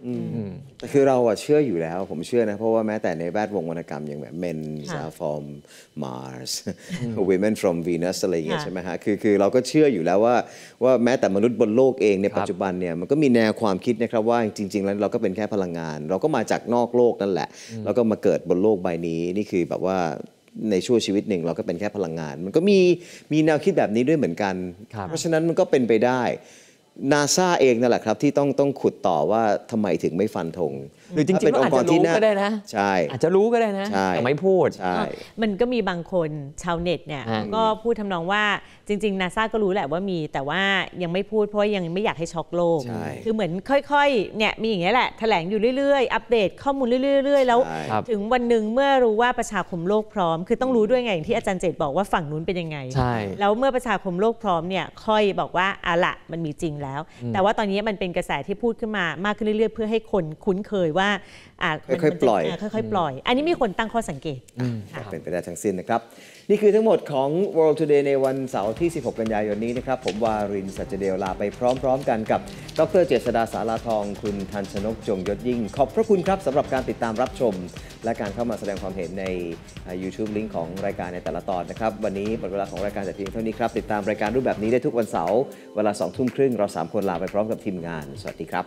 คือเราอะเชื่ออยู่แล้วผมเชื่อนะเพราะว่าแม้แต่ในแวดวงวรรณกรรมอย่างแบบ men are from Mars women from Venus อะไรอย่างเงี้ยใช่ไหมฮะคือคือเราก็เชื่ออยู่แล้วว่าว่าแม้แต่มนุษย์บนโลกเองในปัจจุบันเนี่ยมันก็มีแนวความคิดนะครับว่าจริงๆแล้วเราก็เป็นแค่พลังงานเราก็มาจากนอกโลกนั่นแหละแล้วก็มาเกิดบนโลกใบนี้นี่คือแบบว่าในช่วงชีวิตหนึ่งเราก็เป็นแค่พลังงานมันก็มีมีแนวคิดแบบนี้ด้วยเหมือนกันเพราะฉะนั้นมันก็เป็นไปได้ NASA เองนั่นแหละครับที่ต้องต้องขุดต่อว่าทำไมถึงไม่ฟันธงหรือจริงๆเป็นองค์กรที่น่าจะรู้ก็ได้นะใช่อาจจะรู้ก็ได้นะแต่ไม่พูดมันก็มีบางคนชาวเน็ตเนี่ยก็พูดทำนองว่าจริงๆ NASA ก็รู้แหละว่ามีแต่ว่ายังไม่พูดเพราะยังไม่อยากให้ช็อกโลกคือเหมือนค่อยๆเนี่ยมีอย่างเงี้ยแหละแถลงอยู่เรื่อยๆอัปเดตข้อมูลเรื่อยๆแล้วถึงวันหนึ่งเมื่อรู้ว่าประชาคมโลกพร้อมคือต้องรู้ด้วยไงอย่างที่อาจารย์เจตบอกว่าฝั่งนู้นเป็นยังไงแล้วเมื่อประชาคมโลกพร้อมเนี่ยค่อยบอกว่าอะละมันมีจริงแล้วแต่ว่าตอนนี้มันเป็นกระแสที่พูดขึ้นมามากขึ้นเรื่อยๆเพื่อให้คนคุ้นเคยว่าค่อยๆปล่อยค่อยๆปล่อยอันนี้มีคนตั้งข้อสังเกตเป็นไปได้ทั้งสิ้นนะครับนี่คือทั้งหมดของ World Today ในวันเสาร์ที่สิบหกกันยายนนี้นะครับผมวารินทร์ สัจเดลลาไปพร้อมๆกันกับดร.เจษฎาสาราทองคุณธัญชนกจงยศยิ่งขอบพระคุณครับสำหรับการติดตามรับชมและการเข้ามาแสดงความเห็นใน YouTube ลิงก์ของรายการในแต่ละตอนนะครับวันนี้หมดเวลาของรายการแต่เพียงเท่านี้ครับติดตามรายการรูปแบบนี้ได้ทุกวันเสาร์เวลา สองทุ่มครึ่งเราสามคนลาไปพร้อมกับทีมงานสวัสดีครับ